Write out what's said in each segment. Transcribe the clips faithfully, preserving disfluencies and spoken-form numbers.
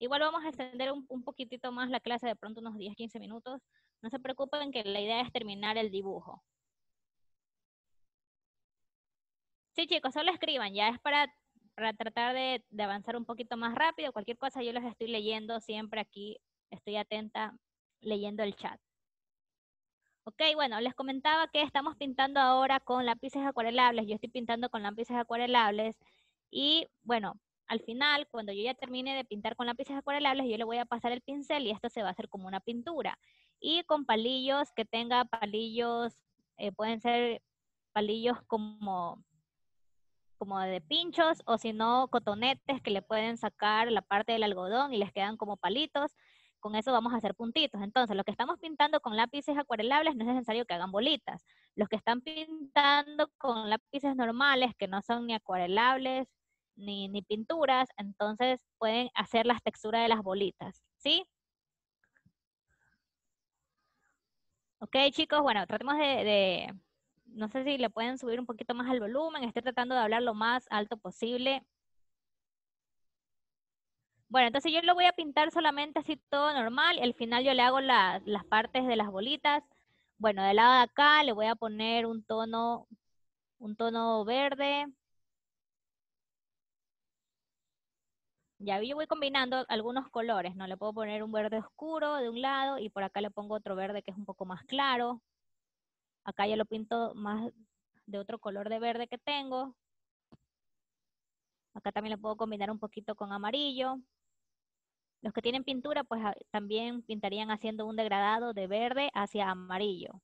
Igual vamos a extender un, un poquitito más la clase, de pronto unos diez, quince minutos. No se preocupen que la idea es terminar el dibujo. Sí, chicos, solo escriban, ya es para, para tratar de, de avanzar un poquito más rápido. Cualquier cosa yo los estoy leyendo siempre aquí, estoy atenta leyendo el chat. Ok, bueno, les comentaba que estamos pintando ahora con lápices acuarelables, yo estoy pintando con lápices acuarelables y bueno, al final cuando yo ya termine de pintar con lápices acuarelables yo le voy a pasar el pincel y esto se va a hacer como una pintura. Y con palillos, que tenga palillos, eh, pueden ser palillos como... como de pinchos, o si no, cotonetes que le pueden sacar la parte del algodón y les quedan como palitos. Con eso vamos a hacer puntitos. Entonces, lo que estamos pintando con lápices acuarelables no es necesario que hagan bolitas. Los que están pintando con lápices normales, que no son ni acuarelables, ni, ni pinturas, entonces pueden hacer las texturas de las bolitas, ¿sí? Ok, chicos, bueno, tratemos de... de no sé si le pueden subir un poquito más el volumen, estoy tratando de hablar lo más alto posible. Bueno, entonces yo lo voy a pintar solamente así todo normal, al final yo le hago la, las partes de las bolitas. Bueno, del lado de acá le voy a poner un tono, un tono verde. Ya yo voy combinando algunos colores, ¿no? Le puedo poner un verde oscuro de un lado y por acá le pongo otro verde que es un poco más claro. Acá ya lo pinto más de otro color de verde que tengo. Acá también lo puedo combinar un poquito con amarillo. Los que tienen pintura, pues también pintarían haciendo un degradado de verde hacia amarillo.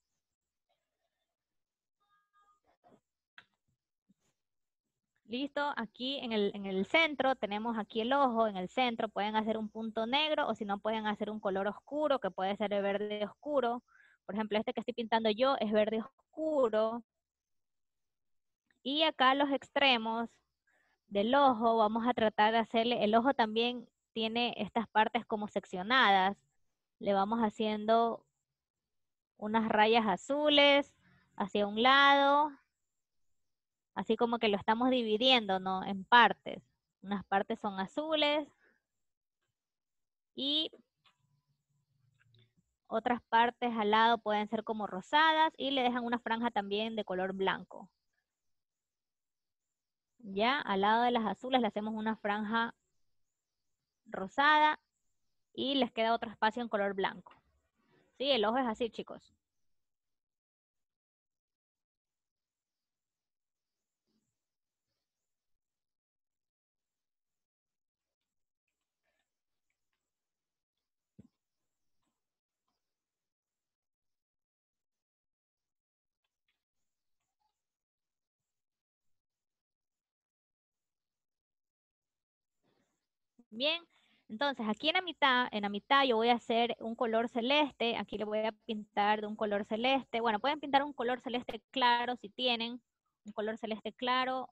Listo, aquí en el, en el centro, tenemos aquí el ojo, en el centro pueden hacer un punto negro, o si no pueden hacer un color oscuro, que puede ser el verde oscuro. Por ejemplo, este que estoy pintando yo es verde oscuro. Y acá los extremos del ojo, vamos a tratar de hacerle, el ojo también tiene estas partes como seccionadas. Le vamos haciendo unas rayas azules hacia un lado, así como que lo estamos dividiendo, ¿no? En partes. Unas partes son azules y... otras partes al lado pueden ser como rosadas y le dejan una franja también de color blanco. Ya, al lado de las azules le hacemos una franja rosada y les queda otro espacio en color blanco. Sí, el ojo es así, chicos. Bien, entonces aquí en la mitad, en la mitad yo voy a hacer un color celeste, aquí le voy a pintar de un color celeste, bueno, pueden pintar un color celeste claro si tienen, un color celeste claro,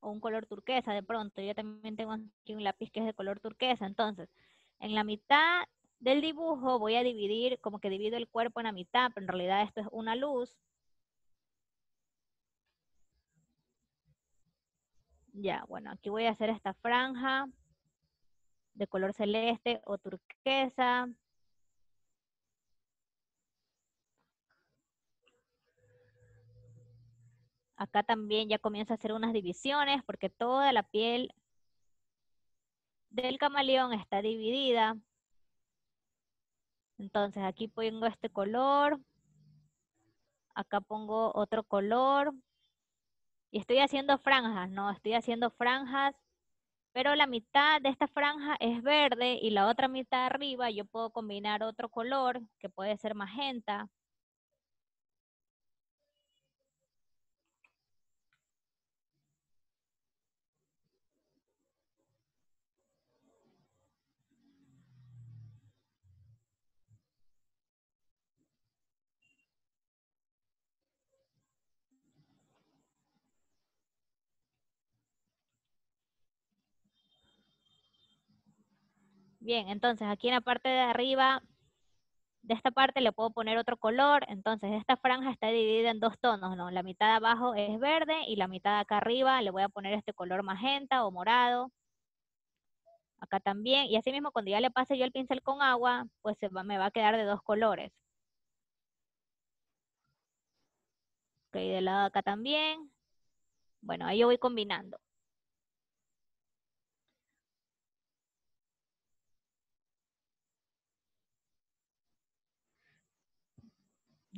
o un color turquesa de pronto, yo también tengo aquí un lápiz que es de color turquesa, entonces, en la mitad del dibujo voy a dividir, como que divido el cuerpo en la mitad, pero en realidad esto es una luz. Ya, bueno, aquí voy a hacer esta franja de color celeste o turquesa. Acá también ya comienzo a hacer unas divisiones porque toda la piel del camaleón está dividida. Entonces aquí pongo este color, acá pongo otro color. Y estoy haciendo franjas, ¿no? Estoy haciendo franjas, pero la mitad de esta franja es verde y la otra mitad arriba yo puedo combinar otro color, que puede ser magenta. Bien, entonces aquí en la parte de arriba de esta parte le puedo poner otro color, entonces esta franja está dividida en dos tonos, ¿no? La mitad de abajo es verde y la mitad de acá arriba le voy a poner este color magenta o morado. Acá también, y así mismo cuando ya le pase yo el pincel con agua, pues se va, me va a quedar de dos colores. Ok, del lado de acá también. Bueno, ahí yo voy combinando.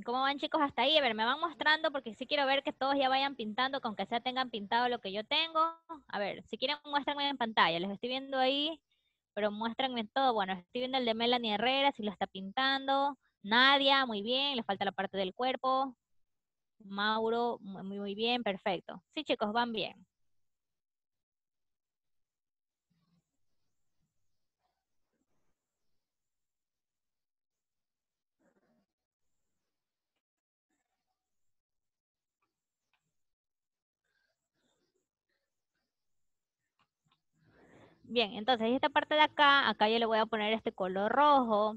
¿Cómo van, chicos, hasta ahí? A ver, me van mostrando porque sí quiero ver que todos ya vayan pintando, que aunque sea tengan pintado lo que yo tengo. A ver, si quieren muéstrenme en pantalla, les estoy viendo ahí, pero muéstrenme todo. Bueno, estoy viendo el de Melanie Herrera, si lo está pintando. Nadia, muy bien, le falta la parte del cuerpo. Mauro, muy, muy bien, perfecto. Sí, chicos, van bien. Bien, entonces esta parte de acá, acá yo le voy a poner este color rojo.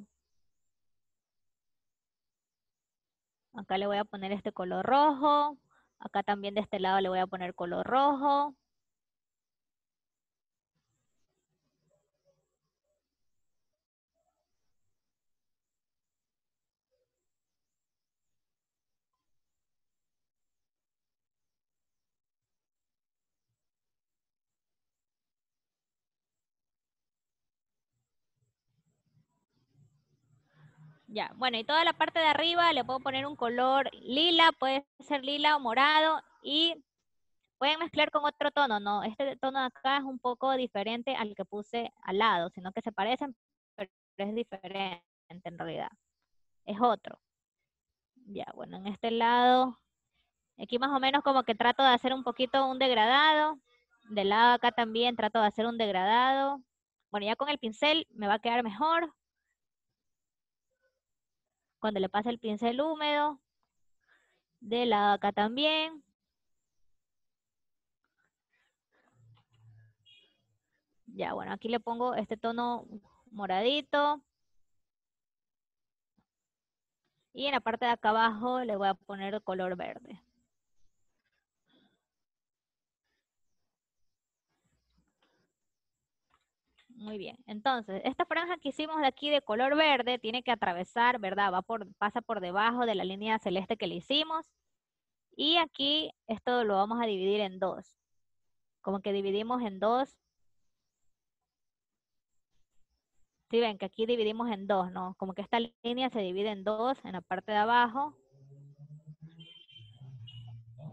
Acá le voy a poner este color rojo. Acá también de este lado le voy a poner color rojo. Ya, bueno, y toda la parte de arriba le puedo poner un color lila, puede ser lila o morado, y pueden mezclar con otro tono, ¿no? Este tono de acá es un poco diferente al que puse al lado, sino que se parecen, pero es diferente en realidad. Es otro. Ya, bueno, en este lado, aquí más o menos como que trato de hacer un poquito un degradado, del lado de acá también trato de hacer un degradado. Bueno, ya con el pincel me va a quedar mejor. Cuando le pase el pincel húmedo, del lado de acá también. Ya, bueno, aquí le pongo este tono moradito. Y en la parte de acá abajo le voy a poner color verde. Muy bien, entonces, esta franja que hicimos de aquí de color verde tiene que atravesar, ¿verdad? Va por, pasa por debajo de la línea celeste que le hicimos. Y aquí esto lo vamos a dividir en dos. Como que dividimos en dos. Sí, ven que aquí dividimos en dos, ¿no? Como que esta línea se divide en dos en la parte de abajo.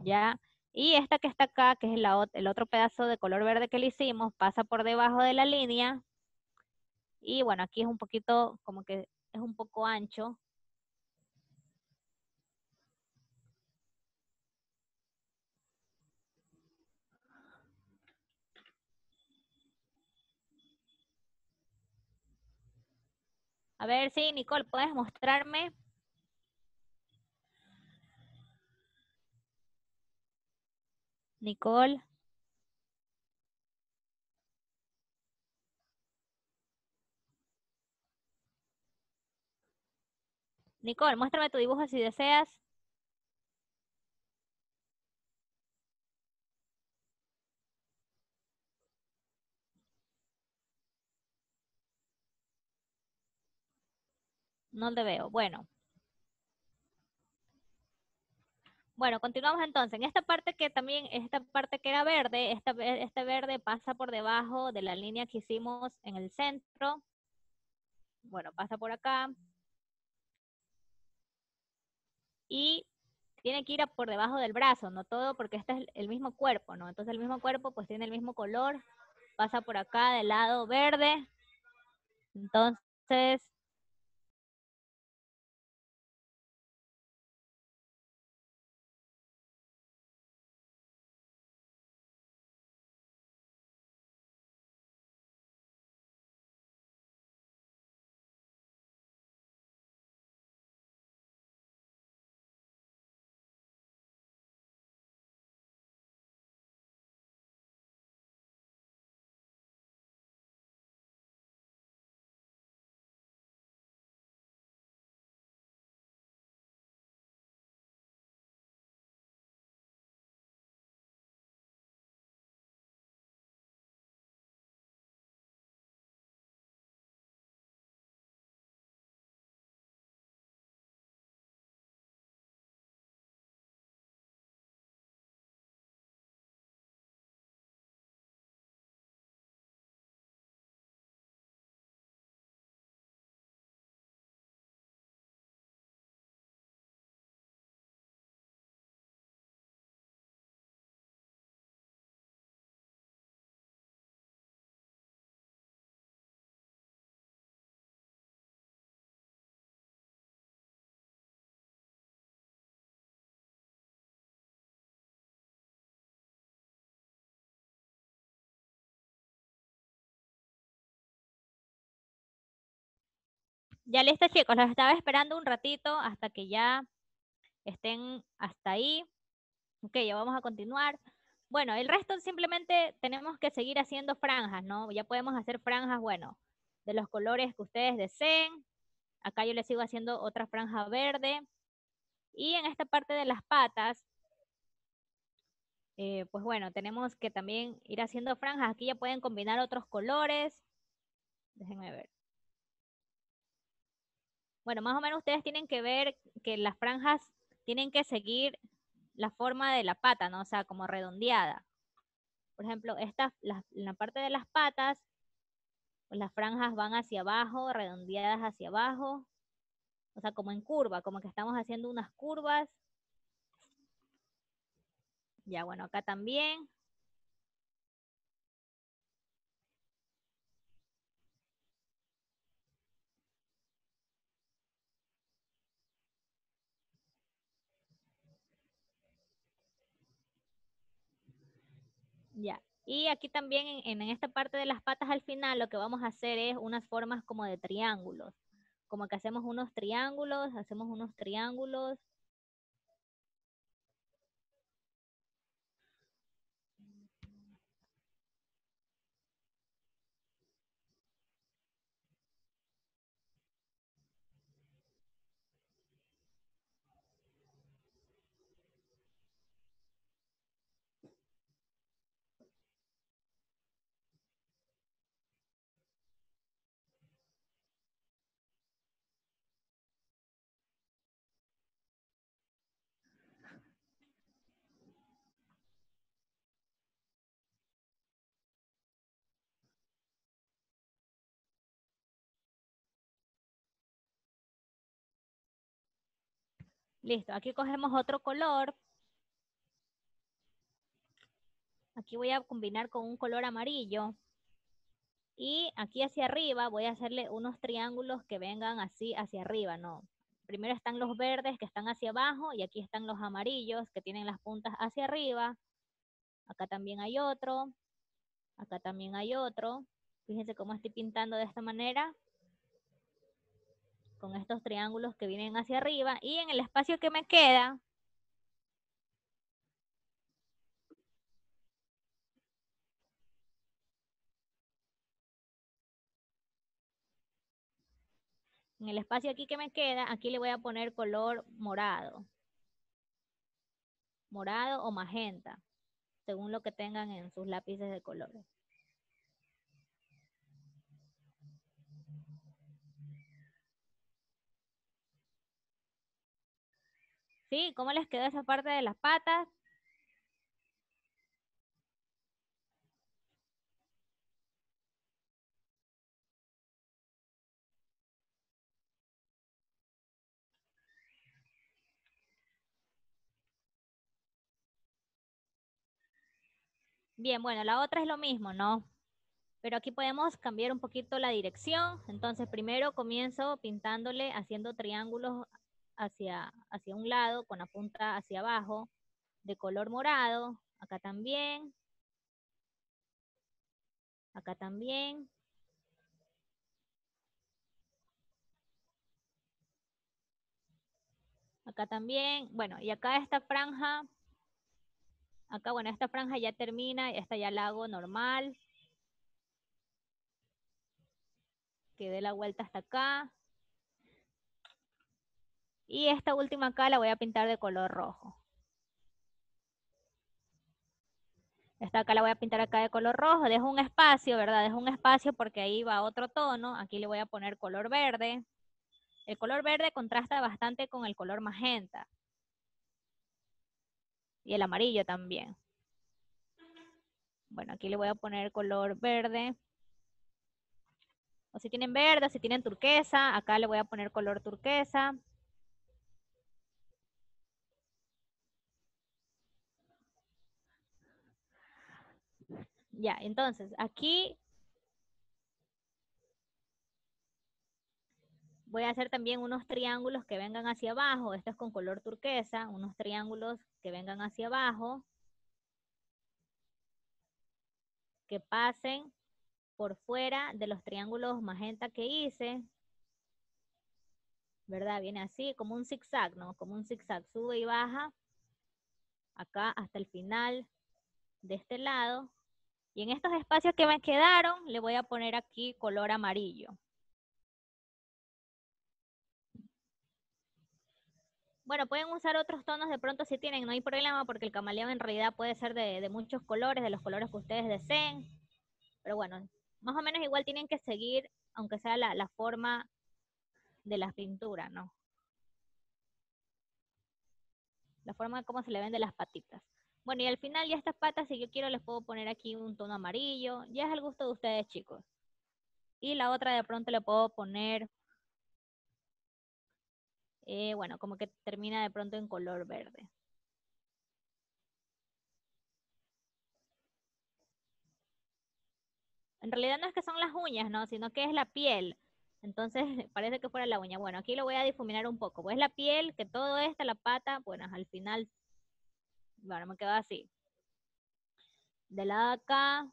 Ya. Y esta que está acá, que es la, el otro pedazo de color verde que le hicimos, pasa por debajo de la línea. Y bueno, aquí es un poquito, como que es un poco ancho. A ver, sí, Nicole, ¿puedes mostrarme? Nicole. Nicole, muéstrame tu dibujo si deseas. No te veo. Bueno. Bueno, continuamos entonces. En esta parte que también, esta parte que era verde, esta, este verde pasa por debajo de la línea que hicimos en el centro. Bueno, pasa por acá. Y tiene que ir a por debajo del brazo, no todo, porque este es el mismo cuerpo, ¿no? Entonces el mismo cuerpo pues tiene el mismo color, pasa por acá del lado verde. Entonces... Ya listo, chicos, los estaba esperando un ratito hasta que ya estén hasta ahí. Ok, ya vamos a continuar. Bueno, el resto simplemente tenemos que seguir haciendo franjas, ¿no? Ya podemos hacer franjas, bueno, de los colores que ustedes deseen. Acá yo les sigo haciendo otra franja verde. Y en esta parte de las patas, eh, pues bueno, tenemos que también ir haciendo franjas. Aquí ya pueden combinar otros colores. Déjenme ver. Bueno, más o menos ustedes tienen que ver que las franjas tienen que seguir la forma de la pata, ¿no? O sea, como redondeada. Por ejemplo, esta, la, la parte de las patas, pues las franjas van hacia abajo, redondeadas hacia abajo. O sea, como en curva, como que estamos haciendo unas curvas. Ya, bueno, acá también. Ya, y aquí también en, en esta parte de las patas al final lo que vamos a hacer es unas formas como de triángulos. Como que hacemos unos triángulos, hacemos unos triángulos. Listo, aquí cogemos otro color. Aquí voy a combinar con un color amarillo. Y aquí hacia arriba voy a hacerle unos triángulos que vengan así hacia arriba, ¿no? Primero están los verdes que están hacia abajo y aquí están los amarillos que tienen las puntas hacia arriba. Acá también hay otro. Acá también hay otro. Fíjense cómo estoy pintando de esta manera, con estos triángulos que vienen hacia arriba, y en el espacio que me queda, en el espacio aquí que me queda, aquí le voy a poner color morado, morado o magenta, según lo que tengan en sus lápices de colores. ¿Sí? ¿Cómo les quedó esa parte de las patas? Bien, bueno, la otra es lo mismo, ¿no? Pero aquí podemos cambiar un poquito la dirección. Entonces primero comienzo pintándole, haciendo triángulos Hacia, hacia un lado, con la punta hacia abajo, de color morado, acá también, acá también. Acá también, bueno, y acá esta franja, acá, bueno, esta franja ya termina, esta ya la hago normal. Que dé la vuelta hasta acá. Y esta última acá la voy a pintar de color rojo. Esta acá la voy a pintar acá de color rojo. Dejo un espacio, ¿verdad? Dejo un espacio porque ahí va otro tono. Aquí le voy a poner color verde. El color verde contrasta bastante con el color magenta. Y el amarillo también. Bueno, aquí le voy a poner color verde. O si tienen verde, o si tienen turquesa. Acá le voy a poner color turquesa. Ya, entonces, aquí voy a hacer también unos triángulos que vengan hacia abajo. Esto es con color turquesa, unos triángulos que vengan hacia abajo, que pasen por fuera de los triángulos magenta que hice. ¿verdad? Viene así, como un zigzag, ¿no? Como un zigzag, sube y baja, acá hasta el final de este lado. Y en estos espacios que me quedaron, le voy a poner aquí color amarillo. Bueno, pueden usar otros tonos de pronto si tienen, no hay problema, porque el camaleón en realidad puede ser de, de muchos colores, de los colores que ustedes deseen. Pero bueno, más o menos igual tienen que seguir, aunque sea la, la forma de las pinturas, ¿no? La forma de cómo se le ven de las patitas. Bueno, y al final ya estas patas, si yo quiero, les puedo poner aquí un tono amarillo. Ya es al gusto de ustedes, chicos. Y la otra de pronto le puedo poner, eh, bueno, como que termina de pronto en color verde. En realidad no es que son las uñas, ¿no? Sino que es la piel. Entonces parece que fuera la uña. Bueno, aquí lo voy a difuminar un poco. Pues la piel, que todo esto, la pata, bueno, al final... Bueno, me quedo así. Del lado de acá.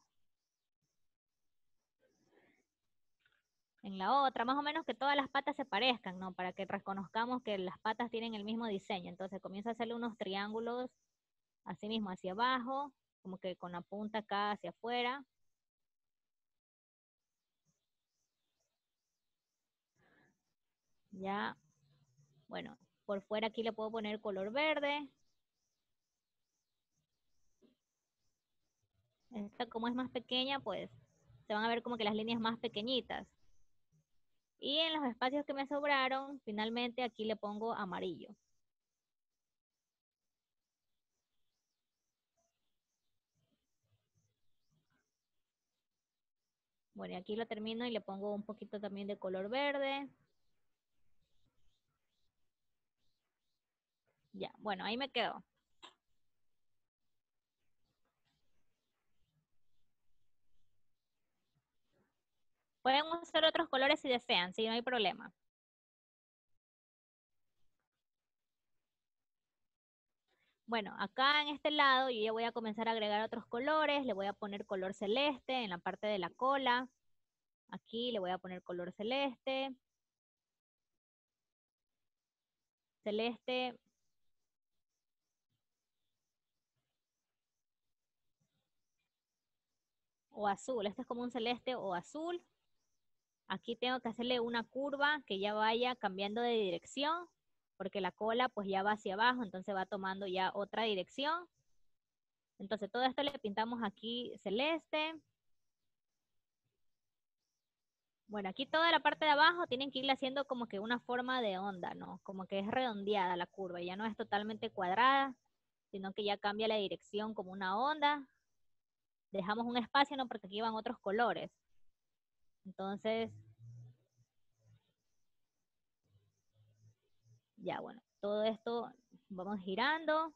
En la otra, más o menos que todas las patas se parezcan, ¿no? Para que reconozcamos que las patas tienen el mismo diseño. Entonces comienzo a hacerle unos triángulos, así mismo, hacia abajo, como que con la punta acá hacia afuera. Ya. Bueno, por fuera aquí le puedo poner color verde. Esta como es más pequeña, pues se van a ver como que las líneas más pequeñitas. Y en los espacios que me sobraron, finalmente aquí le pongo amarillo. Bueno, y aquí lo termino y le pongo un poquito también de color verde. Ya, bueno, ahí me quedo. Pueden usar otros colores si desean, si no hay problema. Bueno, acá en este lado yo ya voy a comenzar a agregar otros colores. Le voy a poner color celeste en la parte de la cola. Aquí le voy a poner color celeste. Celeste. O azul. Este es como un celeste o azul. Aquí tengo que hacerle una curva que ya vaya cambiando de dirección, porque la cola pues ya va hacia abajo, entonces va tomando ya otra dirección. Entonces todo esto le pintamos aquí celeste. Bueno, aquí toda la parte de abajo tienen que ir haciendo como que una forma de onda, ¿no? Como que es redondeada la curva, ya no es totalmente cuadrada, sino que ya cambia la dirección como una onda. Dejamos un espacio, ¿no? Porque aquí van otros colores. Entonces, ya bueno, todo esto vamos girando.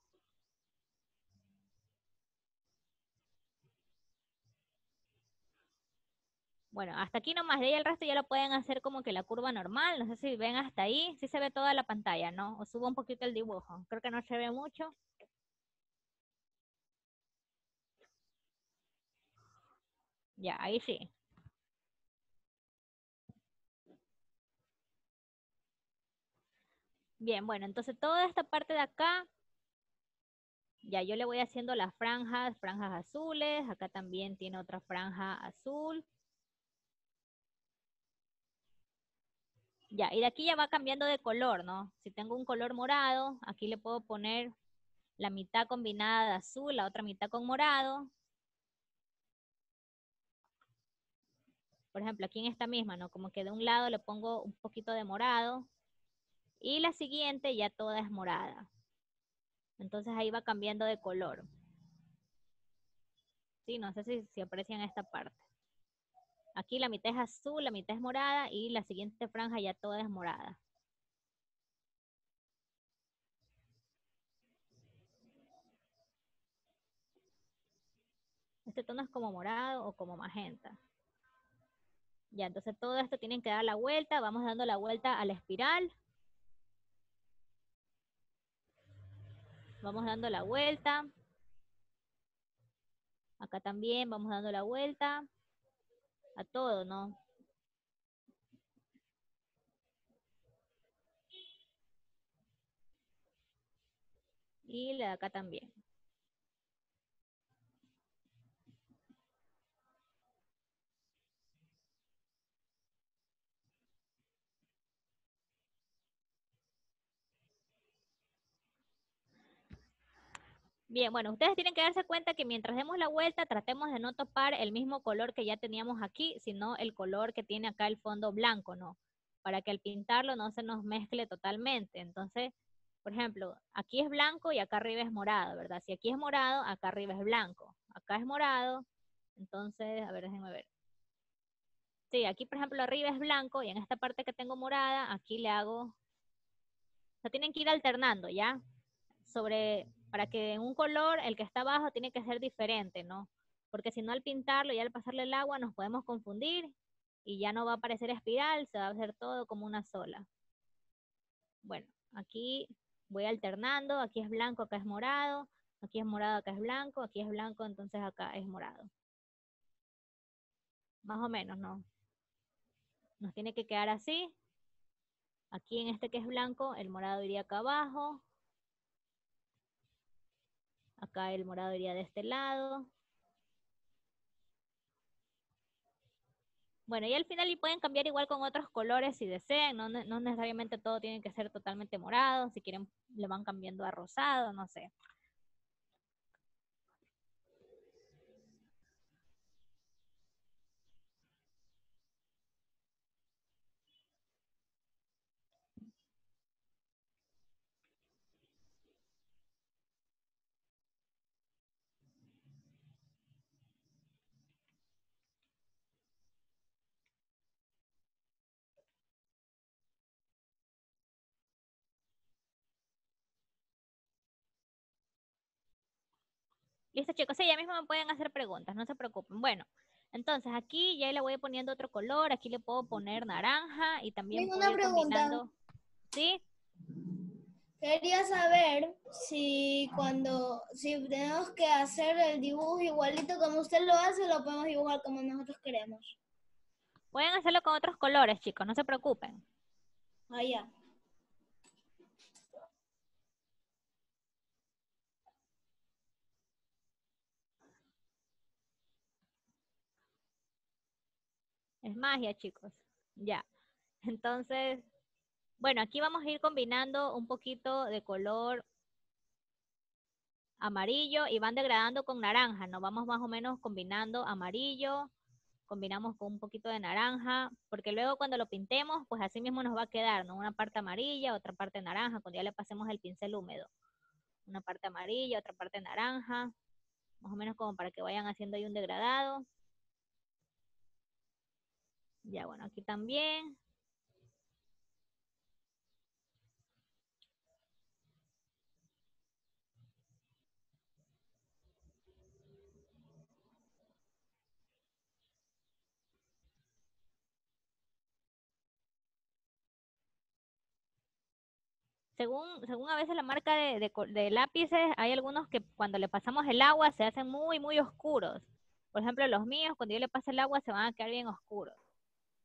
Bueno, hasta aquí nomás, de ahí el resto ya lo pueden hacer como que la curva normal, no sé si ven hasta ahí, sí se ve toda la pantalla, ¿no? O subo un poquito el dibujo, creo que no se ve mucho. Ya, ahí sí. Bien, bueno, entonces toda esta parte de acá, ya yo le voy haciendo las franjas, franjas azules, acá también tiene otra franja azul. Ya, y de aquí ya va cambiando de color, ¿no? Si tengo un color morado, aquí le puedo poner la mitad combinada de azul, la otra mitad con morado. Por ejemplo, aquí en esta misma, ¿no? Como que de un lado le pongo un poquito de morado. Y la siguiente ya toda es morada. Entonces ahí va cambiando de color. Sí, no sé si, si aprecian esta parte. Aquí la mitad es azul, la mitad es morada y la siguiente franja ya toda es morada. Este tono es como morado o como magenta. Ya, entonces todo esto tienen que dar la vuelta. Vamos dando la vuelta a la espiral. Vamos dando la vuelta. Acá también vamos dando la vuelta. A todo, ¿no? y la de acá también. Bien, bueno, ustedes tienen que darse cuenta que mientras demos la vuelta tratemos de no topar el mismo color que ya teníamos aquí, sino el color que tiene acá el fondo blanco, ¿no? Para que al pintarlo no se nos mezcle totalmente. Entonces, por ejemplo, aquí es blanco y acá arriba es morado, ¿verdad? Si aquí es morado, acá arriba es blanco. Acá es morado, entonces, a ver, déjenme ver. Sí, aquí por ejemplo arriba es blanco y en esta parte que tengo morada, aquí le hago... O sea, tienen que ir alternando, ¿ya? Sobre... Para que en un color, el que está abajo tiene que ser diferente, ¿no? Porque si no al pintarlo y al pasarle el agua nos podemos confundir y ya no va a parecer espiral, se va a hacer todo como una sola. Bueno, aquí voy alternando, aquí es blanco, acá es morado, aquí es morado, acá es blanco, aquí es blanco, entonces acá es morado. Más o menos, ¿no? Nos tiene que quedar así. Aquí en este que es blanco, el morado iría acá abajo. Acá el morado iría de este lado. Bueno, y al final y pueden cambiar igual con otros colores si desean. No, no necesariamente todo tiene que ser totalmente morado. Si quieren, le van cambiando a rosado, no sé. Listo, chicos, sí, ya mismo me pueden hacer preguntas, no se preocupen. Bueno, entonces aquí ya le voy poniendo otro color, aquí le puedo poner naranja y también puedo ir combinando. ¿Sí? Quería saber si cuando, si tenemos que hacer el dibujo igualito como usted lo hace, lo podemos dibujar como nosotros queremos. Pueden hacerlo con otros colores, chicos, no se preocupen. Ah, ya. Es magia, chicos. Ya. Entonces, bueno, aquí vamos a ir combinando un poquito de color amarillo y van degradando con naranja, ¿no? Vamos más o menos combinando amarillo, combinamos con un poquito de naranja, porque luego cuando lo pintemos, pues así mismo nos va a quedar, ¿no? Una parte amarilla, otra parte naranja, cuando ya le pasemos el pincel húmedo. Una parte amarilla, otra parte naranja, más o menos como para que vayan haciendo ahí un degradado. Ya, bueno, aquí también. Según, según a veces la marca de, de, de lápices, hay algunos que cuando le pasamos el agua se hacen muy, muy oscuros. Por ejemplo, los míos, cuando yo le paso el agua se van a quedar bien oscuros.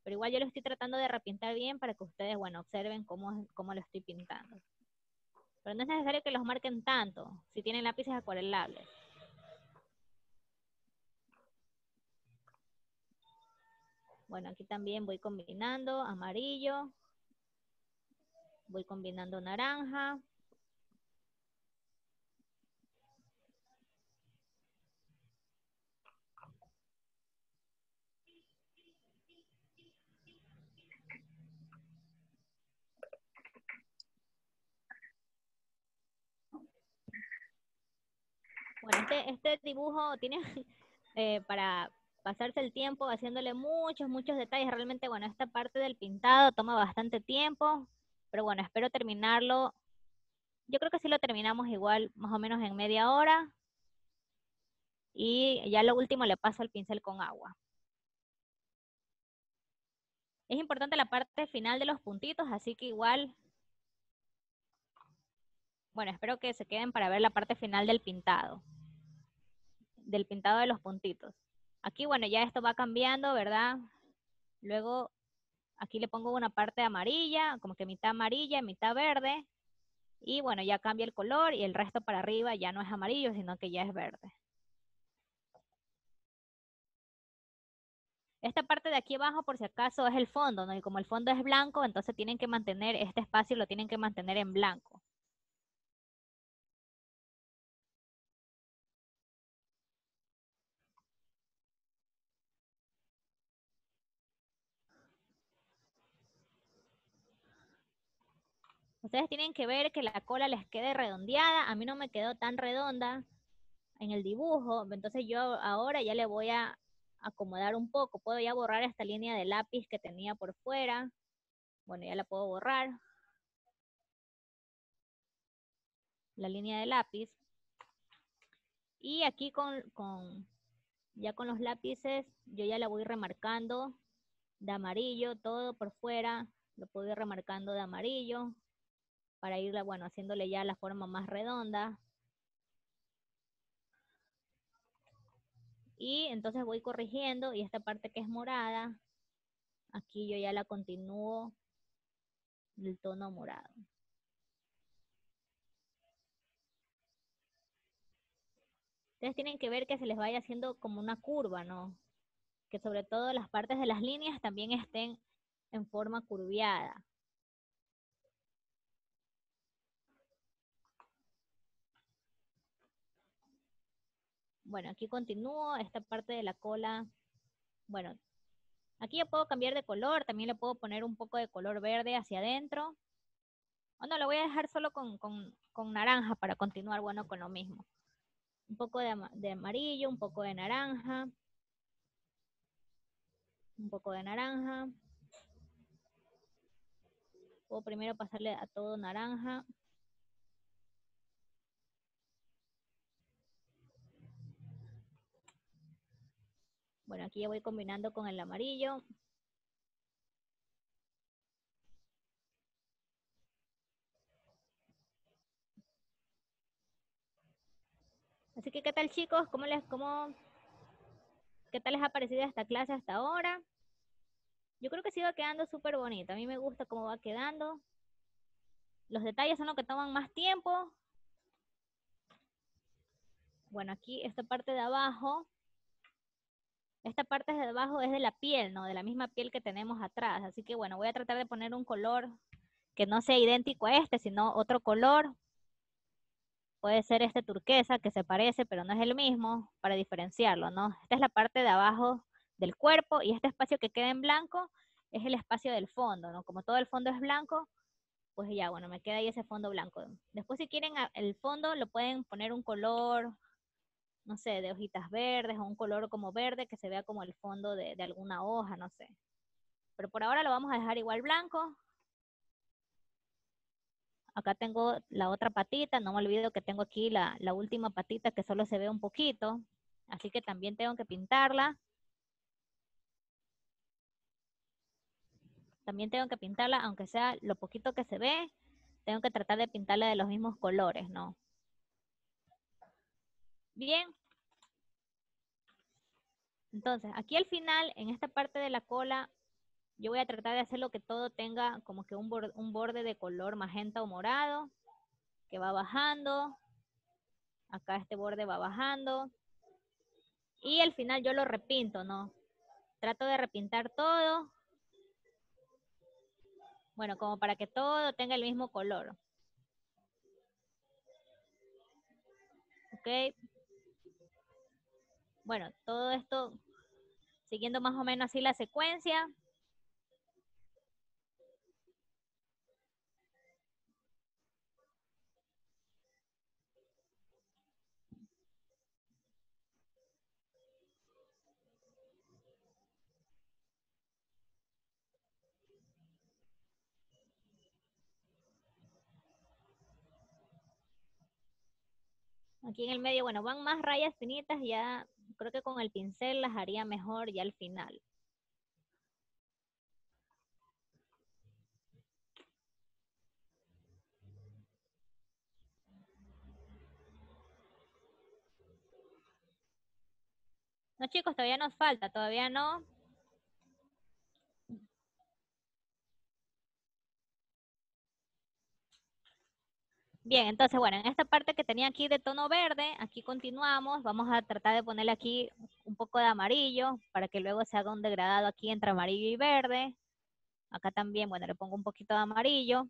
Pero igual yo lo estoy tratando de repintar bien para que ustedes, bueno, observen cómo, cómo lo estoy pintando. Pero no es necesario que los marquen tanto, si tienen lápices acuarelables. Bueno, aquí también voy combinando amarillo. Voy combinando naranja. Bueno, este, este dibujo tiene eh, para pasarse el tiempo haciéndole muchos, muchos detalles. Realmente, bueno, esta parte del pintado toma bastante tiempo, pero bueno, espero terminarlo. Yo creo que sí lo terminamos igual, más o menos en media hora. Y ya lo último le paso el pincel con agua. Es importante la parte final de los puntitos, así que igual... Bueno, espero que se queden para ver la parte final del pintado. Del pintado de los puntitos. Aquí, bueno, ya esto va cambiando, ¿verdad? Luego, aquí le pongo una parte amarilla, como que mitad amarilla, mitad verde. Y bueno, ya cambia el color y el resto para arriba ya no es amarillo, sino que ya es verde. Esta parte de aquí abajo, por si acaso, es el fondo, ¿no? Y como el fondo es blanco, entonces tienen que mantener, este espacio lo tienen que mantener en blanco. Ustedes tienen que ver que la cola les quede redondeada. A mí no me quedó tan redonda en el dibujo, entonces yo ahora ya le voy a acomodar un poco. Puedo ya borrar esta línea de lápiz que tenía por fuera. Bueno, ya la puedo borrar. La línea de lápiz. Y aquí con, con ya con los lápices, yo ya la voy remarcando de amarillo, todo por fuera. Lo puedo ir remarcando de amarillo para irla, bueno, haciéndole ya la forma más redonda. Y entonces voy corrigiendo, y esta parte que es morada, aquí yo ya la continúo del tono morado. Ustedes tienen que ver que se les vaya haciendo como una curva, ¿no? Que sobre todo las partes de las líneas también estén en forma curviada. Bueno, aquí continúo, esta parte de la cola, bueno, aquí ya puedo cambiar de color, también le puedo poner un poco de color verde hacia adentro, o no, lo voy a dejar solo con, con, con naranja para continuar, bueno, con lo mismo. Un poco de, de amarillo, un poco de naranja, un poco de naranja. Puedo primero pasarle a todo naranja. Bueno, aquí ya voy combinando con el amarillo. Así que, ¿qué tal, chicos? ¿Cómo les, cómo, qué tal les ha parecido esta clase hasta ahora? Yo creo que sigue quedando súper bonito. A mí me gusta cómo va quedando. Los detalles son los que toman más tiempo. Bueno, aquí esta parte de abajo. Esta parte de abajo es de la piel, ¿no? De la misma piel que tenemos atrás. Así que bueno, voy a tratar de poner un color que no sea idéntico a este, sino otro color. Puede ser este turquesa, que se parece, pero no es el mismo, para diferenciarlo, ¿no? Esta es la parte de abajo del cuerpo, y este espacio que queda en blanco es el espacio del fondo, ¿no? Como todo el fondo es blanco, pues ya, bueno, me queda ahí ese fondo blanco. Después, si quieren el fondo, lo pueden poner un color, no sé, de hojitas verdes, o un color como verde que se vea como el fondo de, de alguna hoja, no sé. Pero por ahora lo vamos a dejar igual blanco. Acá tengo la otra patita, no me olvido que tengo aquí la, la última patita que solo se ve un poquito, así que también tengo que pintarla. También tengo que pintarla, aunque sea lo poquito que se ve, tengo que tratar de pintarla de los mismos colores, ¿no? Bien, entonces aquí al final, en esta parte de la cola, yo voy a tratar de hacerlo que todo tenga como que un borde, un borde de color magenta o morado, que va bajando, acá este borde va bajando, y al final yo lo repinto, ¿no? Trato de repintar todo, bueno, como para que todo tenga el mismo color. Ok. Bueno, todo esto siguiendo más o menos así la secuencia. Aquí en el medio, bueno, van más rayas finitas, ya creo que con el pincel las haría mejor ya al final. No, chicos, todavía nos falta, todavía no. Bien, entonces, bueno, en esta parte que tenía aquí de tono verde, aquí continuamos, vamos a tratar de ponerle aquí un poco de amarillo para que luego se haga un degradado aquí entre amarillo y verde. Acá también, bueno, le pongo un poquito de amarillo.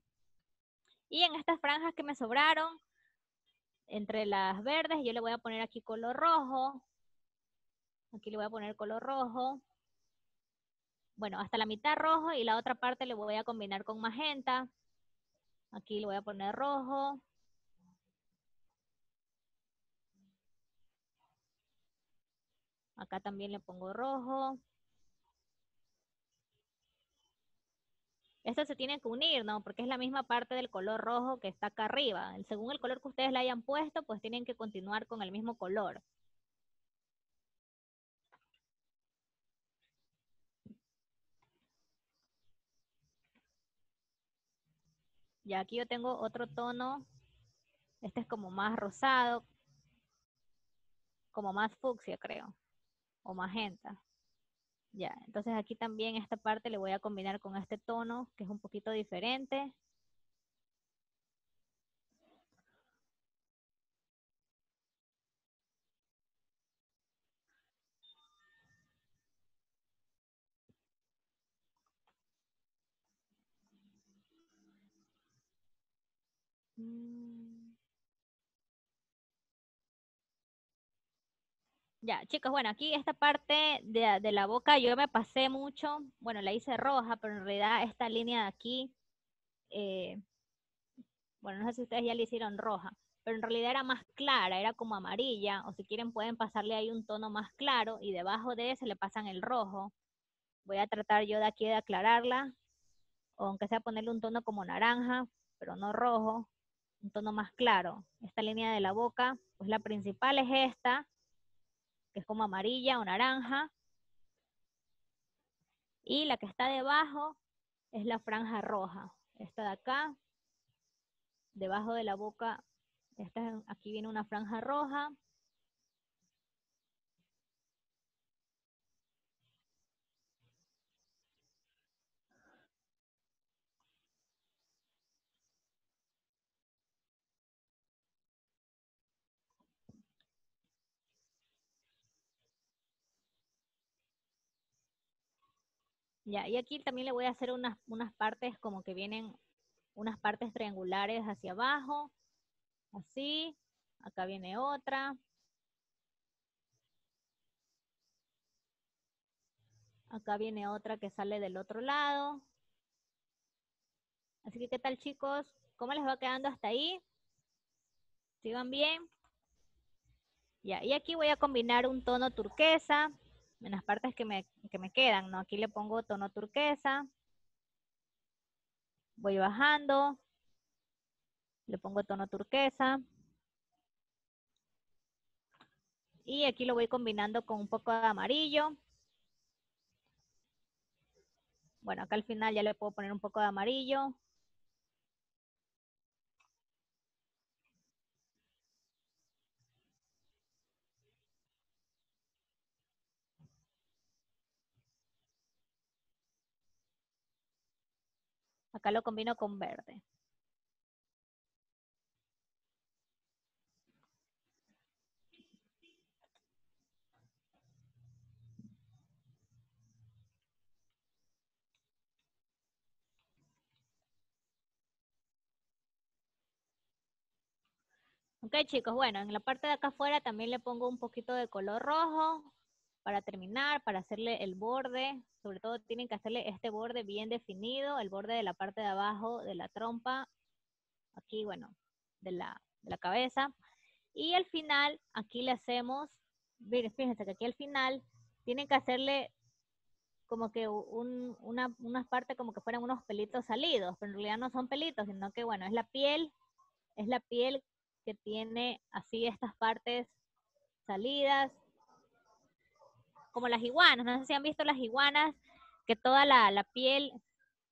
Y en estas franjas que me sobraron, entre las verdes, yo le voy a poner aquí color rojo. Aquí le voy a poner color rojo. Bueno, hasta la mitad rojo y la otra parte le voy a combinar con magenta. Aquí le voy a poner rojo. Acá también le pongo rojo. Esto se tiene que unir, ¿no? Porque es la misma parte del color rojo que está acá arriba. Según el color que ustedes le hayan puesto, pues tienen que continuar con el mismo color. Ya aquí yo tengo otro tono, este es como más rosado, como más fucsia creo, o magenta. Ya, entonces aquí también esta parte le voy a combinar con este tono, que es un poquito diferente. Ya, chicos, bueno, aquí esta parte de, de la boca yo me pasé mucho. Bueno, la hice roja, pero en realidad esta línea de aquí, eh, bueno, no sé si ustedes ya la hicieron roja, pero en realidad era más clara, era como amarilla, o si quieren pueden pasarle ahí un tono más claro y debajo de ese le pasan el rojo. Voy a tratar yo de aquí de aclararla, o aunque sea ponerle un tono como naranja, pero no rojo. Un tono más claro. Esta línea de la boca, pues la principal es esta, que es como amarilla o naranja. Y la que está debajo es la franja roja. Esta de acá, debajo de la boca, esta, aquí viene una franja roja. Ya, y aquí también le voy a hacer unas, unas partes como que vienen, unas partes triangulares hacia abajo, así, acá viene otra. Acá viene otra que sale del otro lado. Así que, ¿qué tal, chicos? ¿Cómo les va quedando hasta ahí? ¿Sí van bien? Ya, y aquí voy a combinar un tono turquesa en las partes que me, que me quedan, ¿no? Aquí le pongo tono turquesa, voy bajando, le pongo tono turquesa, y aquí lo voy combinando con un poco de amarillo. Bueno, acá al final ya le puedo poner un poco de amarillo. Acá lo combino con verde. Ok, chicos, bueno, en la parte de acá afuera también le pongo un poquito de color rojo para terminar, para hacerle el borde. Sobre todo tienen que hacerle este borde bien definido, el borde de la parte de abajo de la trompa, aquí, bueno, de la, de la cabeza. Y al final, aquí le hacemos, miren, fíjense que aquí al final tienen que hacerle como que un, una, una parte como que fueran unos pelitos salidos, pero en realidad no son pelitos, sino que, bueno, es la piel, es la piel que tiene así estas partes salidas, como las iguanas. No sé si han visto las iguanas, que toda la, la piel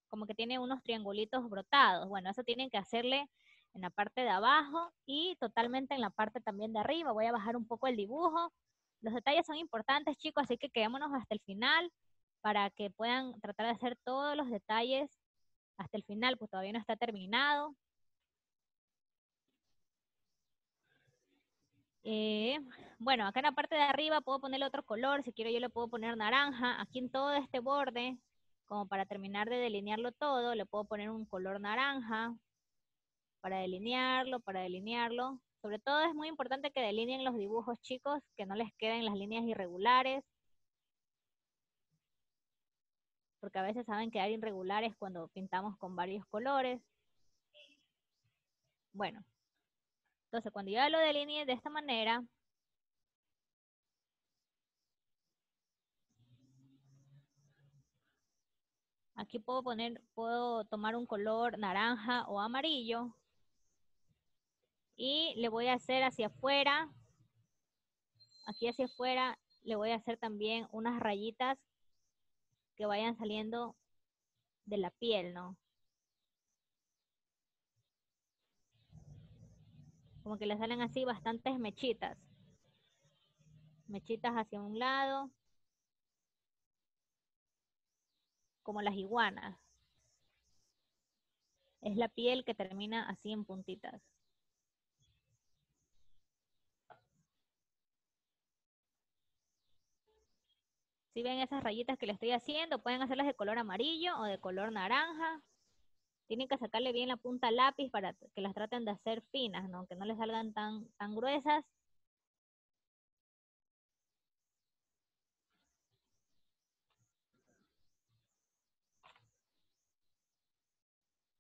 como que tiene unos triangulitos brotados. Bueno, eso tienen que hacerle en la parte de abajo y totalmente en la parte también de arriba. Voy a bajar un poco el dibujo. Los detalles son importantes, chicos, así que quedémonos hasta el final para que puedan tratar de hacer todos los detalles hasta el final, pues todavía no está terminado. Eh, bueno, acá en la parte de arriba puedo ponerle otro color, si quiero yo le puedo poner naranja, aquí en todo este borde, como para terminar de delinearlo todo, le puedo poner un color naranja, para delinearlo, para delinearlo. Sobre todo es muy importante que delineen los dibujos, chicos, que no les queden las líneas irregulares, porque a veces saben quedar irregulares cuando pintamos con varios colores. Bueno. Entonces, cuando yo lo delinee de esta manera, aquí puedo poner, puedo tomar un color naranja o amarillo y le voy a hacer hacia afuera, aquí hacia afuera le voy a hacer también unas rayitas que vayan saliendo de la piel, ¿no? Como que le salen así bastantes mechitas. Mechitas hacia un lado. Como las iguanas. Es la piel que termina así en puntitas. Si ven esas rayitas que le estoy haciendo, pueden hacerlas de color amarillo o de color naranja. Tienen que sacarle bien la punta al lápiz para que las traten de hacer finas, ¿no? Que no les salgan tan, tan gruesas.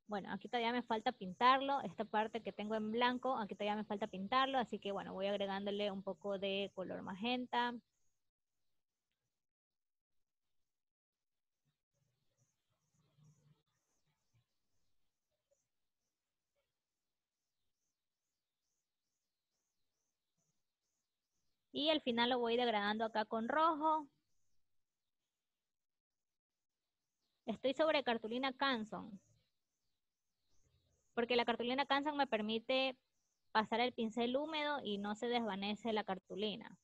Bueno, aquí todavía me falta pintarlo. Esta parte que tengo en blanco, aquí todavía me falta pintarlo. Así que bueno, voy agregándole un poco de color magenta. Y al final lo voy degradando acá con rojo. Estoy sobre cartulina Canson. Porque la cartulina Canson me permite pasar el pincel húmedo y no se desvanece la cartulina.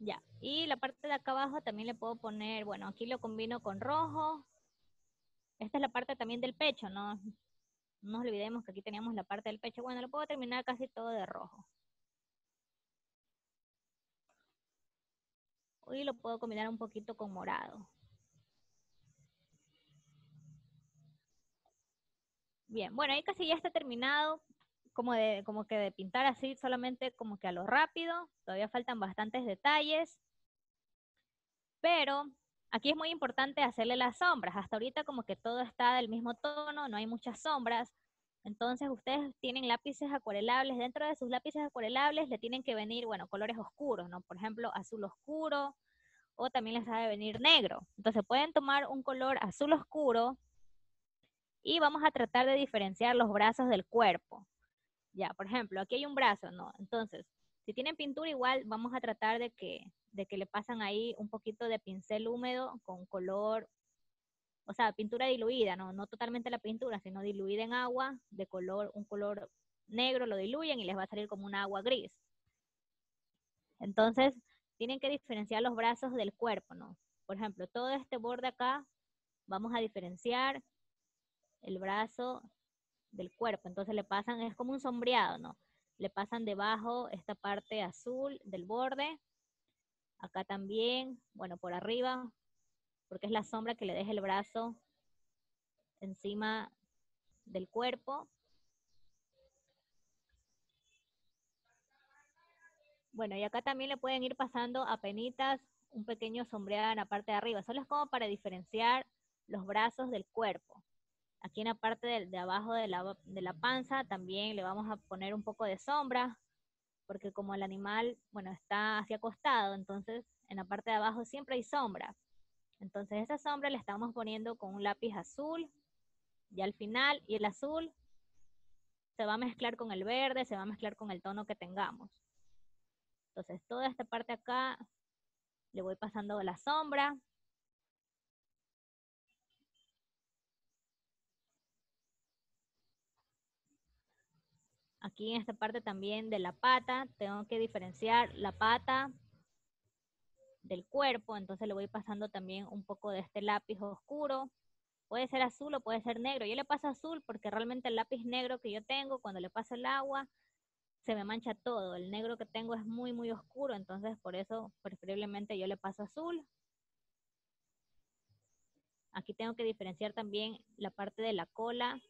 Ya, y la parte de acá abajo también le puedo poner, bueno, aquí lo combino con rojo. Esta es la parte también del pecho, ¿no? No nos olvidemos que aquí teníamos la parte del pecho. Bueno, lo puedo terminar casi todo de rojo. Y lo puedo combinar un poquito con morado. Bien, bueno, ahí casi ya está terminado. Como, de, como que de pintar así, solamente como que a lo rápido, todavía faltan bastantes detalles, pero aquí es muy importante hacerle las sombras, hasta ahorita como que todo está del mismo tono, no hay muchas sombras, entonces ustedes tienen lápices acuarelables, dentro de sus lápices acuarelables le tienen que venir, bueno, colores oscuros, ¿no? Por ejemplo, azul oscuro, o también les sabe venir negro, entonces pueden tomar un color azul oscuro, y vamos a tratar de diferenciar los brazos del cuerpo. Ya, por ejemplo, aquí hay un brazo, ¿no? Entonces, si tienen pintura igual, vamos a tratar de que, de que le pasan ahí un poquito de pincel húmedo con color, o sea, pintura diluida, ¿no? No totalmente la pintura, sino diluida en agua, de color, un color negro, lo diluyen y les va a salir como un agua gris. Entonces, tienen que diferenciar los brazos del cuerpo, ¿no? Por ejemplo, todo este borde acá, vamos a diferenciar el brazo del cuerpo, entonces le pasan, es como un sombreado, ¿no? Le pasan debajo esta parte azul del borde, acá también, bueno, por arriba, porque es la sombra que le deja el brazo encima del cuerpo. Bueno, y acá también le pueden ir pasando apenitas un pequeño sombreado en la parte de arriba, solo es como para diferenciar los brazos del cuerpo. Aquí en la parte de, de abajo de la, de la panza también le vamos a poner un poco de sombra, porque como el animal, bueno, está hacia acostado, entonces en la parte de abajo siempre hay sombra. Entonces esa sombra la estamos poniendo con un lápiz azul, ya al final, y el azul se va a mezclar con el verde, se va a mezclar con el tono que tengamos. Entonces toda esta parte acá le voy pasando la sombra. aquí en esta parte también de la pata, tengo que diferenciar la pata del cuerpo, entonces le voy pasando también un poco de este lápiz oscuro. Puede ser azul o puede ser negro. Yo le paso azul porque realmente el lápiz negro que yo tengo, cuando le paso el agua, se me mancha todo. El negro que tengo es muy, muy oscuro, entonces por eso preferiblemente yo le paso azul. Aquí tengo que diferenciar también la parte de la cola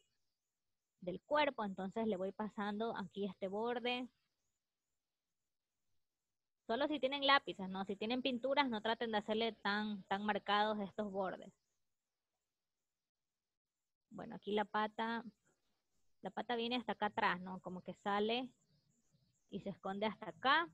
del cuerpo, entonces le voy pasando aquí este borde. Solo si tienen lápices, ¿no? Si tienen pinturas, no traten de hacerle tan, tan marcados estos bordes. Bueno, aquí la pata, la pata viene hasta acá atrás, ¿no? Como que sale y se esconde hasta acá.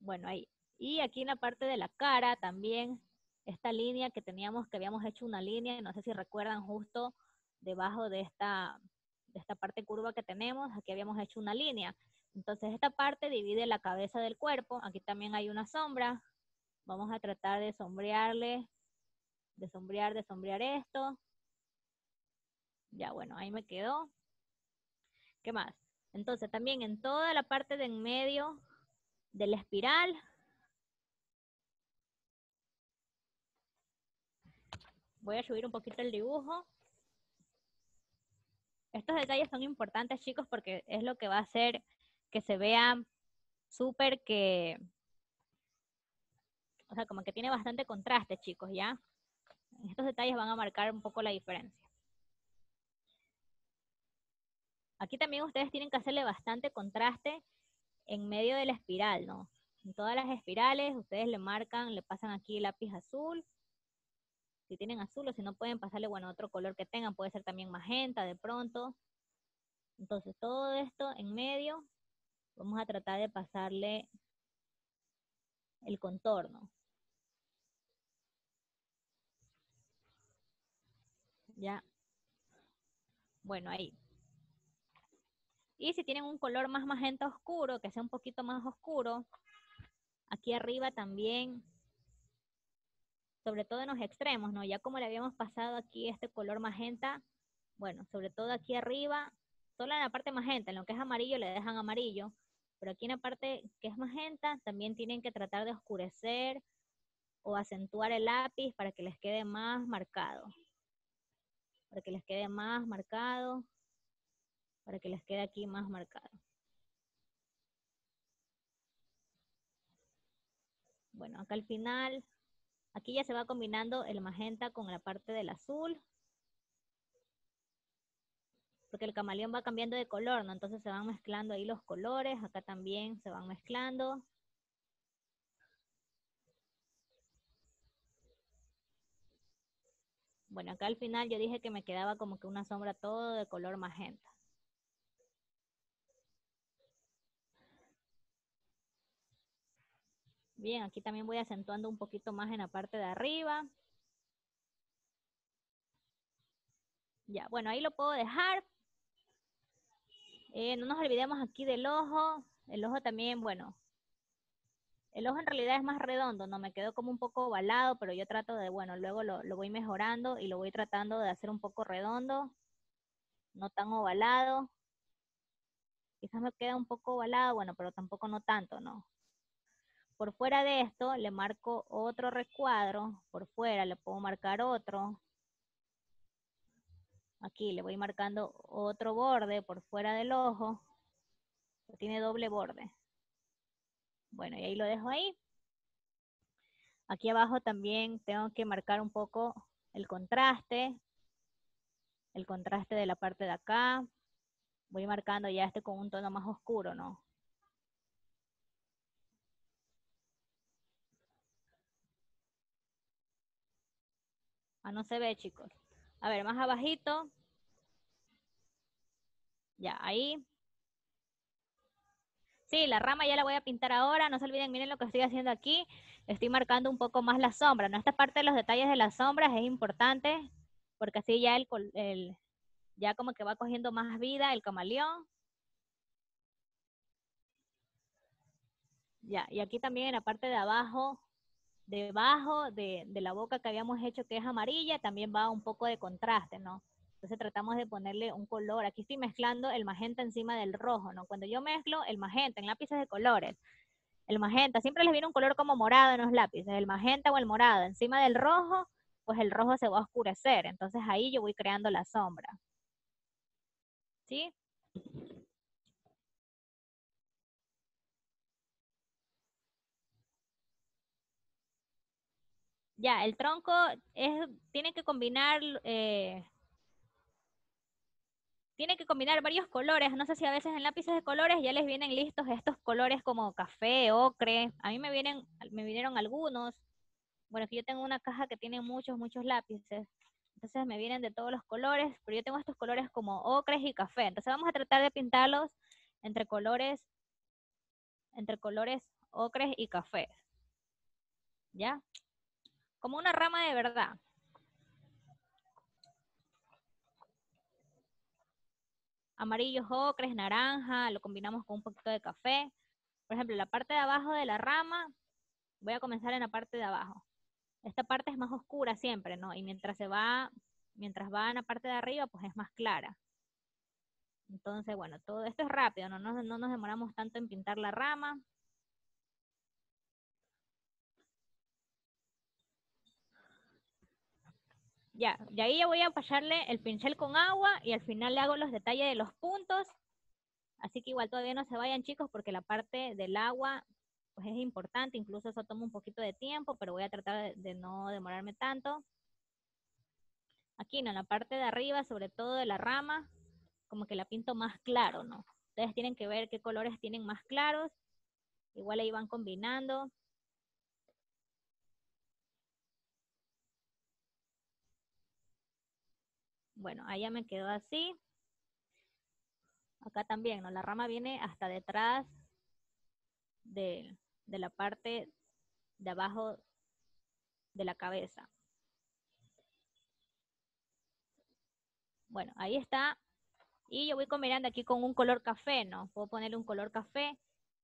Bueno, ahí. Y aquí en la parte de la cara también, esta línea que teníamos, que habíamos hecho una línea, no sé si recuerdan, justo debajo de esta, de esta parte curva que tenemos, aquí habíamos hecho una línea. Entonces esta parte divide la cabeza del cuerpo, aquí también hay una sombra, vamos a tratar de sombrearle, de sombrear, de sombrear esto. Ya bueno, ahí me quedó. ¿Qué más? Entonces también en toda la parte de en medio de la espiral, voy a subir un poquito el dibujo. Estos detalles son importantes, chicos, porque es lo que va a hacer que se vea súper que, o sea, como que tiene bastante contraste, chicos, ¿ya? Estos detalles van a marcar un poco la diferencia. Aquí también ustedes tienen que hacerle bastante contraste en medio de la espiral, ¿no? En todas las espirales ustedes le marcan, le pasan aquí el lápiz azul. Si tienen azul o si no pueden pasarle, bueno, otro color que tengan, puede ser también magenta de pronto. Entonces todo esto en medio, vamos a tratar de pasarle el contorno. Ya. Bueno, ahí. Y si tienen un color más magenta oscuro, que sea un poquito más oscuro, aquí arriba también, sobre todo en los extremos, ¿no? Ya como le habíamos pasado aquí este color magenta, bueno, sobre todo aquí arriba, solo en la parte magenta, en lo que es amarillo le dejan amarillo, pero aquí en la parte que es magenta también tienen que tratar de oscurecer o acentuar el lápiz para que les quede más marcado. Para que les quede más marcado, para que les quede aquí más marcado. Bueno, acá al final, aquí ya se va combinando el magenta con la parte del azul, porque el camaleón va cambiando de color, ¿no? Entonces se van mezclando ahí los colores, acá también se van mezclando. Bueno, acá al final yo dije que me quedaba como que una sombra todo de color magenta. Bien, aquí también voy acentuando un poquito más en la parte de arriba. Ya, bueno, ahí lo puedo dejar. Eh, no nos olvidemos aquí del ojo. El ojo también, bueno, el ojo en realidad es más redondo, no me quedó como un poco ovalado, pero yo trato de, bueno, luego lo, lo voy mejorando y lo voy tratando de hacer un poco redondo, no tan ovalado. Quizás me queda un poco ovalado, bueno, pero tampoco no tanto, ¿no? Por fuera de esto le marco otro recuadro, por fuera le puedo marcar otro. Aquí le voy marcando otro borde por fuera del ojo, que tiene doble borde. Bueno, y ahí lo dejo ahí. Aquí abajo también tengo que marcar un poco el contraste, el contraste de la parte de acá. Voy marcando ya este con un tono más oscuro, ¿no? Ah, no se ve, chicos. A ver, más abajito. Ya, ahí. Sí, la rama ya la voy a pintar ahora. No se olviden, miren lo que estoy haciendo aquí. Estoy marcando un poco más la sombra, ¿no? Esta parte de los detalles de las sombras es importante, porque así ya, el, el, ya como que va cogiendo más vida el camaleón. Ya, y aquí también en la parte de abajo, debajo de, de la boca que habíamos hecho que es amarilla, también va un poco de contraste, ¿no? Entonces tratamos de ponerle un color. Aquí estoy mezclando el magenta encima del rojo, ¿no? Cuando yo mezclo el magenta en lápices de colores, el magenta, siempre les viene un color como morado en los lápices, el magenta o el morado encima del rojo, pues el rojo se va a oscurecer. Entonces ahí yo voy creando la sombra. ¿Sí? Ya, el tronco es, tiene que combinar, eh, tiene que combinar varios colores. No sé si a veces en lápices de colores ya les vienen listos estos colores como café, ocre. A mí me vienen, me vinieron algunos. Bueno, que yo tengo una caja que tiene muchos, muchos lápices. Entonces me vienen de todos los colores, pero yo tengo estos colores como ocres y café. Entonces vamos a tratar de pintarlos entre colores, entre colores ocres y cafés. ¿Ya? Como una rama de verdad. Amarillos, ocres, naranja, lo combinamos con un poquito de café. Por ejemplo, la parte de abajo de la rama, voy a comenzar en la parte de abajo. Esta parte es más oscura siempre, ¿no? Y mientras se va, mientras va en la parte de arriba, pues es más clara. Entonces, bueno, todo esto es rápido, ¿no? No, no nos demoramos tanto en pintar la rama. Ya, de ahí ya voy a pasarle el pincel con agua y al final le hago los detalles de los puntos. Así que igual todavía no se vayan, chicos, porque la parte del agua pues es importante. Incluso eso toma un poquito de tiempo, pero voy a tratar de no demorarme tanto. Aquí, ¿no? En la parte de arriba, sobre todo de la rama, como que la pinto más claro, ¿no? Ustedes tienen que ver qué colores tienen más claros. Igual ahí van combinando. Bueno, ahí ya me quedó así. Acá también, ¿no? La rama viene hasta detrás de, de la parte de abajo de la cabeza. Bueno, ahí está. Y yo voy combinando aquí con un color café, ¿no? Puedo ponerle un color café.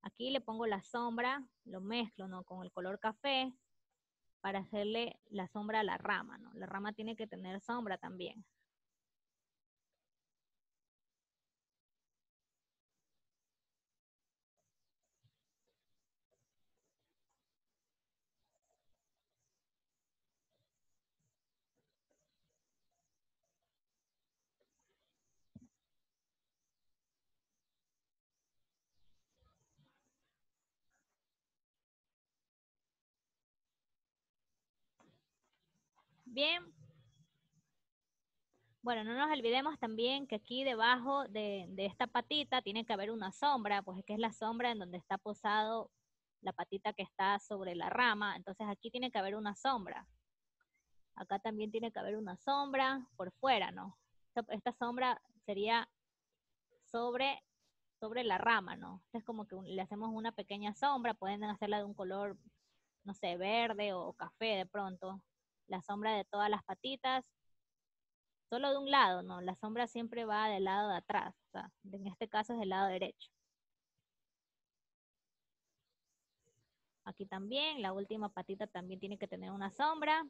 Aquí le pongo la sombra, lo mezclo, ¿no? Con el color café para hacerle la sombra a la rama, ¿no? La rama tiene que tener sombra también. Bien. Bueno, no nos olvidemos también que aquí debajo de, de esta patita tiene que haber una sombra, pues es que es la sombra en donde está posado la patita que está sobre la rama. Entonces aquí tiene que haber una sombra. Acá también tiene que haber una sombra por fuera, ¿no? Esta sombra sería sobre, sobre la rama, ¿no? Entonces como que le hacemos una pequeña sombra, pueden hacerla de un color, no sé, verde o café de pronto. La sombra de todas las patitas, solo de un lado, ¿no? La sombra siempre va del lado de atrás, o sea, en este caso es del lado derecho. Aquí también, la última patita también tiene que tener una sombra.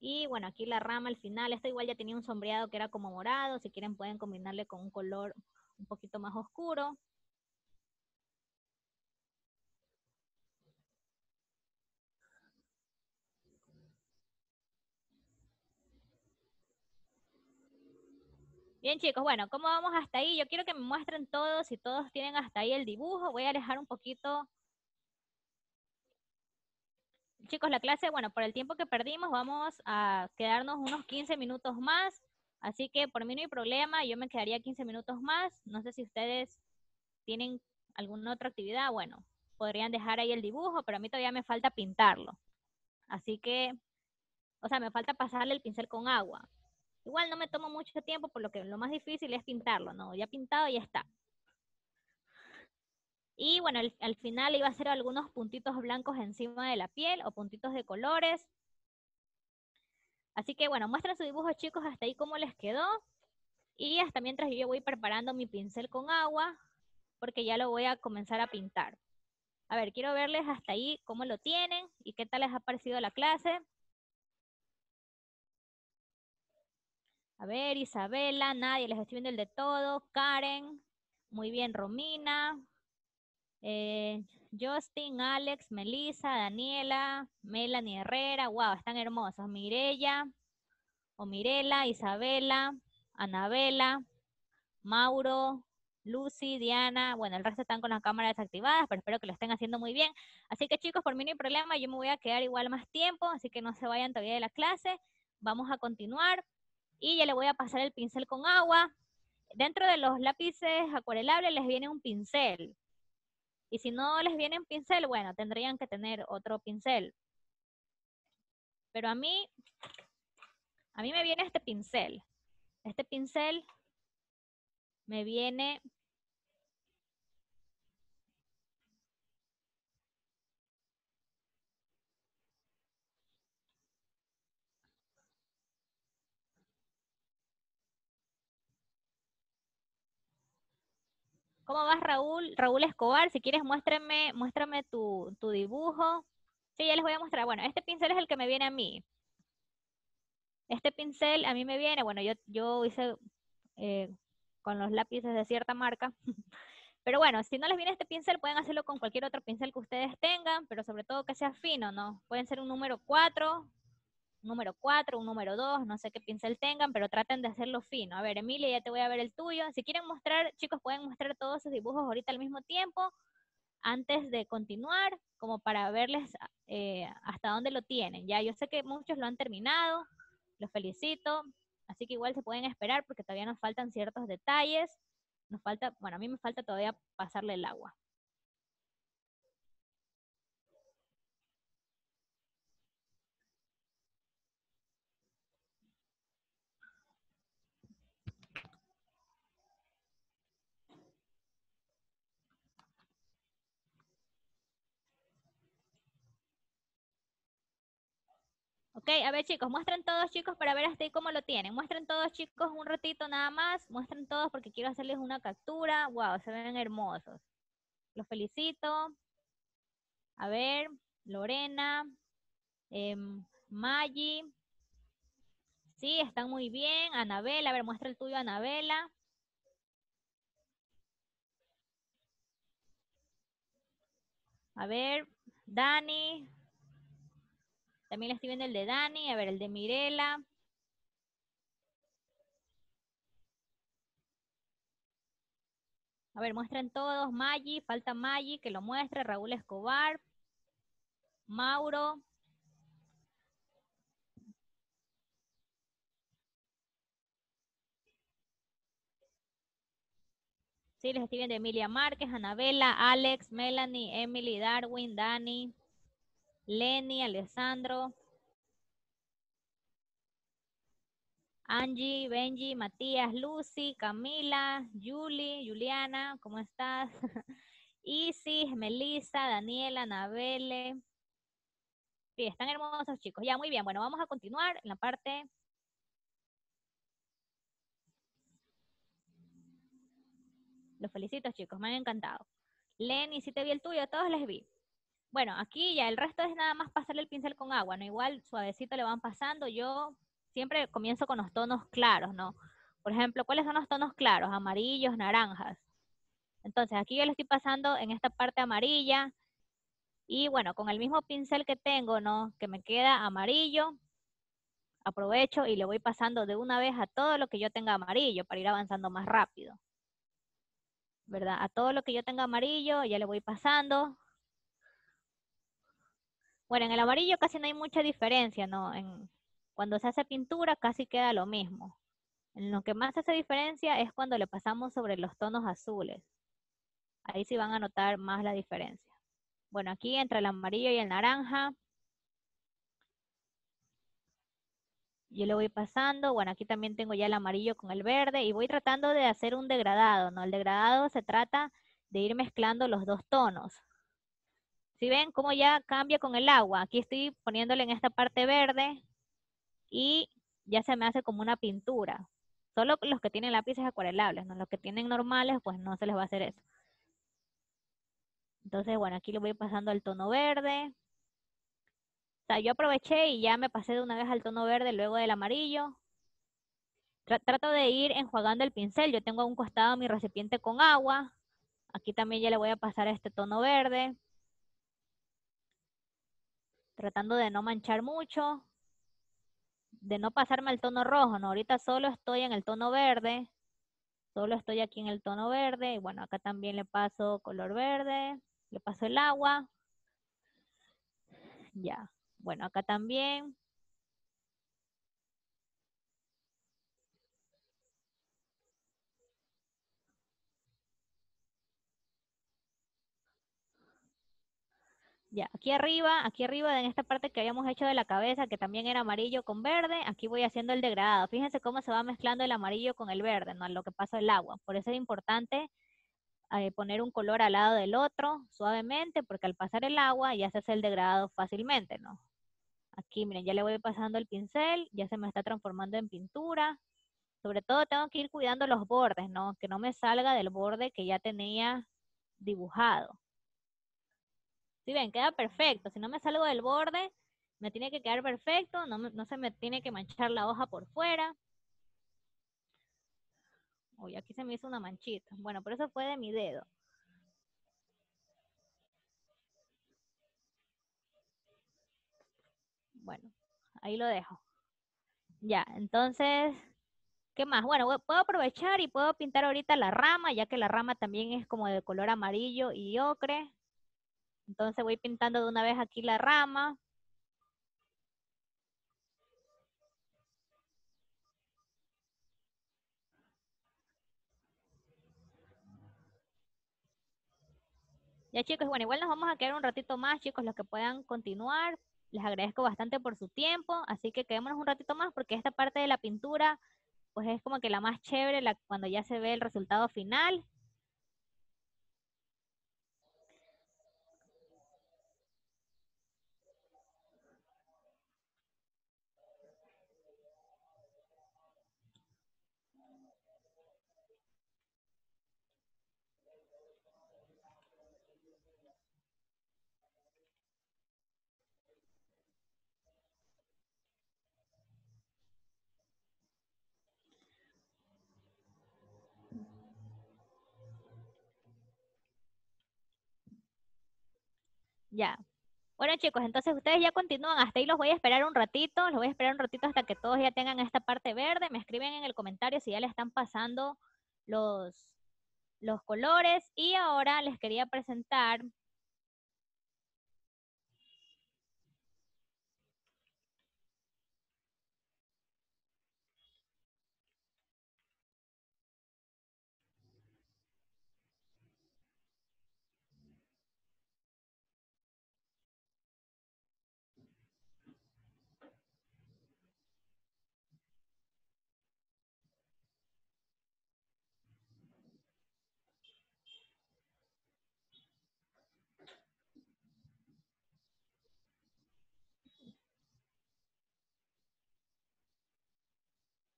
Y bueno, aquí la rama al final, esto igual ya tenía un sombreado que era como morado, si quieren pueden combinarle con un color un poquito más oscuro. Bien, chicos, bueno, ¿cómo vamos hasta ahí? Yo quiero que me muestren todos, si todos tienen hasta ahí el dibujo. Voy a alejar un poquito. Chicos, la clase, bueno, por el tiempo que perdimos, vamos a quedarnos unos quince minutos más. Así que por mí no hay problema, yo me quedaría quince minutos más. No sé si ustedes tienen alguna otra actividad. Bueno, podrían dejar ahí el dibujo, pero a mí todavía me falta pintarlo. Así que, o sea, me falta pasarle el pincel con agua. Igual no me tomo mucho tiempo, por lo que lo más difícil es pintarlo, ¿no? Ya pintado, ya está. Y bueno, el, al final iba a hacer algunos puntitos blancos encima de la piel o puntitos de colores. Así que bueno, muestren su dibujo, chicos, hasta ahí cómo les quedó. Y hasta mientras yo voy preparando mi pincel con agua, porque ya lo voy a comenzar a pintar. A ver, quiero verles hasta ahí cómo lo tienen y qué tal les ha parecido la clase. A ver, Isabela, nadie, les estoy viendo el de todo. Karen, muy bien, Romina. Eh, Justin, Alex, Melissa, Daniela, Melanie Herrera, wow, están hermosos. Mireya, o Mirela, Isabela, Anabela, Mauro, Lucy, Diana, bueno, el resto están con las cámaras desactivadas, pero espero que lo estén haciendo muy bien. Así que chicos, por mí no hay problema, yo me voy a quedar igual más tiempo, así que no se vayan todavía de la clase, vamos a continuar, y ya le voy a pasar el pincel con agua. Dentro de los lápices acuarelables les viene un pincel, y si no les viene un pincel, bueno, tendrían que tener otro pincel. Pero a mí, a mí me viene este pincel, este pincel... Me viene ¿Cómo vas, Raúl? Raúl Escobar, si quieres muéstrame, muéstrame tu, tu dibujo. Sí, ya les voy a mostrar. Bueno, este pincel es el que me viene a mí. Este pincel a mí me viene, bueno, yo, yo hice... Eh, con los lápices de cierta marca, pero bueno, si no les viene este pincel, pueden hacerlo con cualquier otro pincel que ustedes tengan, pero sobre todo que sea fino, ¿no? Pueden ser un número cuatro, un número cuatro, un número dos, no sé qué pincel tengan, pero traten de hacerlo fino. A ver, Emilia, ya te voy a ver el tuyo. Si quieren mostrar, chicos, pueden mostrar todos sus dibujos ahorita al mismo tiempo, antes de continuar, como para verles eh, hasta dónde lo tienen. Ya, yo sé que muchos lo han terminado, los felicito. Así que igual se pueden esperar porque todavía nos faltan ciertos detalles. Nos falta, bueno, a mí me falta todavía pasarle el agua. Ok, a ver chicos, muestren todos chicos para ver hasta ahí cómo lo tienen. Muestren todos chicos un ratito nada más. Muestren todos porque quiero hacerles una captura. Wow, se ven hermosos. Los felicito. A ver, Lorena, eh, Maggie. Sí, están muy bien. Anabela, a ver, muestra el tuyo, Anabela. A ver, Dani. También le estoy viendo el de Dani, a ver, el de Mirela. A ver, muestren todos, Maggi, falta Maggi, que lo muestre, Raúl Escobar, Mauro. Sí, les estoy viendo Emilia Márquez, Anabela, Alex, Melanie, Emily, Darwin, Dani. Lenny, Alessandro, Angie, Benji, Matías, Lucy, Camila, Julie, Juliana, ¿cómo estás? Isis, Melissa, Daniela, Anabelle. Sí, están hermosos chicos. Ya, muy bien. Bueno, vamos a continuar en la parte... Los felicito chicos, me han encantado. Lenny, sí te vi el tuyo, todos les vi. Bueno, aquí ya el resto es nada más pasarle el pincel con agua, ¿no? Igual suavecito le van pasando. Yo siempre comienzo con los tonos claros, ¿no? Por ejemplo, ¿cuáles son los tonos claros? Amarillos, naranjas. Entonces, aquí yo le estoy pasando en esta parte amarilla. Y bueno, con el mismo pincel que tengo, ¿no? Que me queda amarillo, aprovecho y le voy pasando de una vez a todo lo que yo tenga amarillo para ir avanzando más rápido, ¿verdad? A todo lo que yo tenga amarillo ya le voy pasando. Bueno, en el amarillo casi no hay mucha diferencia, ¿no? En, cuando se hace pintura casi queda lo mismo. En lo que más hace diferencia es cuando le pasamos sobre los tonos azules. Ahí sí van a notar más la diferencia. Bueno, aquí entre el amarillo y el naranja. Yo le voy pasando, bueno, aquí también tengo ya el amarillo con el verde y voy tratando de hacer un degradado, ¿no? El degradado se trata de ir mezclando los dos tonos. ¿Sí ven cómo ya cambia con el agua? Aquí estoy poniéndole en esta parte verde y ya se me hace como una pintura. Solo los que tienen lápices acuarelables, ¿no? Los que tienen normales, pues no se les va a hacer eso. Entonces, bueno, aquí le voy pasando al tono verde. O sea, yo aproveché y ya me pasé de una vez al tono verde, luego del amarillo. Tra trato de ir enjuagando el pincel. Yo tengo a un costado mi recipiente con agua. Aquí también ya le voy a pasar este tono verde. Tratando de no manchar mucho. De no pasarme al tono rojo, ¿no? Ahorita solo estoy en el tono verde. Solo estoy aquí en el tono verde. Y bueno, acá también le paso color verde. Le paso el agua. Ya. Bueno, acá también. Ya, aquí arriba, aquí arriba en esta parte que habíamos hecho de la cabeza, que también era amarillo con verde, aquí voy haciendo el degradado. Fíjense cómo se va mezclando el amarillo con el verde, ¿no? Lo que pasa el agua. Por eso es importante eh, poner un color al lado del otro, suavemente, porque al pasar el agua ya se hace el degradado fácilmente, ¿no? Aquí, miren, ya le voy pasando el pincel, ya se me está transformando en pintura. Sobre todo tengo que ir cuidando los bordes, ¿no? Que no me salga del borde que ya tenía dibujado. Si ven, queda perfecto. Si no me salgo del borde, me tiene que quedar perfecto. No, no se me tiene que manchar la hoja por fuera. Uy, aquí se me hizo una manchita. Bueno, pero eso fue de mi dedo. Bueno, ahí lo dejo. Ya, entonces, ¿qué más? Bueno, puedo aprovechar y puedo pintar ahorita la rama, ya que la rama también es como de color amarillo y ocre. Entonces voy pintando de una vez aquí la rama. Ya chicos, bueno, igual nos vamos a quedar un ratito más, chicos, los que puedan continuar. Les agradezco bastante por su tiempo, así que quedémonos un ratito más porque esta parte de la pintura pues es como que la más chévere, la, cuando ya se ve el resultado final. Ya. Bueno chicos, entonces ustedes ya continúan, hasta ahí los voy a esperar un ratito, los voy a esperar un ratito hasta que todos ya tengan esta parte verde, me escriben en el comentario si ya le están pasando los, los colores, y ahora les quería presentar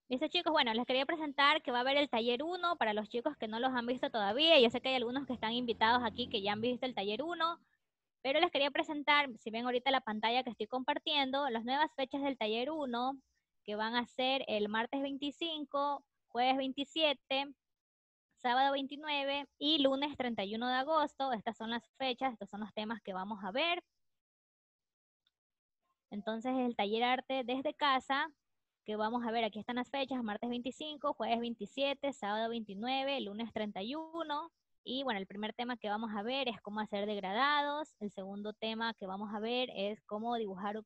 Listo chicos, bueno, les quería presentar que va a haber el taller uno para los chicos que no los han visto todavía. Yo sé que hay algunos que están invitados aquí que ya han visto el taller uno, pero les quería presentar, si ven ahorita la pantalla que estoy compartiendo, las nuevas fechas del taller uno, que van a ser el martes veinticinco, jueves veintisiete, sábado veintinueve y lunes treinta y uno de agosto. Estas son las fechas, estos son los temas que vamos a ver. Entonces el taller arte desde casa, que vamos a ver, aquí están las fechas, martes veinticinco, jueves veintisiete, sábado veintinueve, lunes treinta y uno, y bueno, el primer tema que vamos a ver es cómo hacer degradados, el segundo tema que vamos a ver es cómo dibujar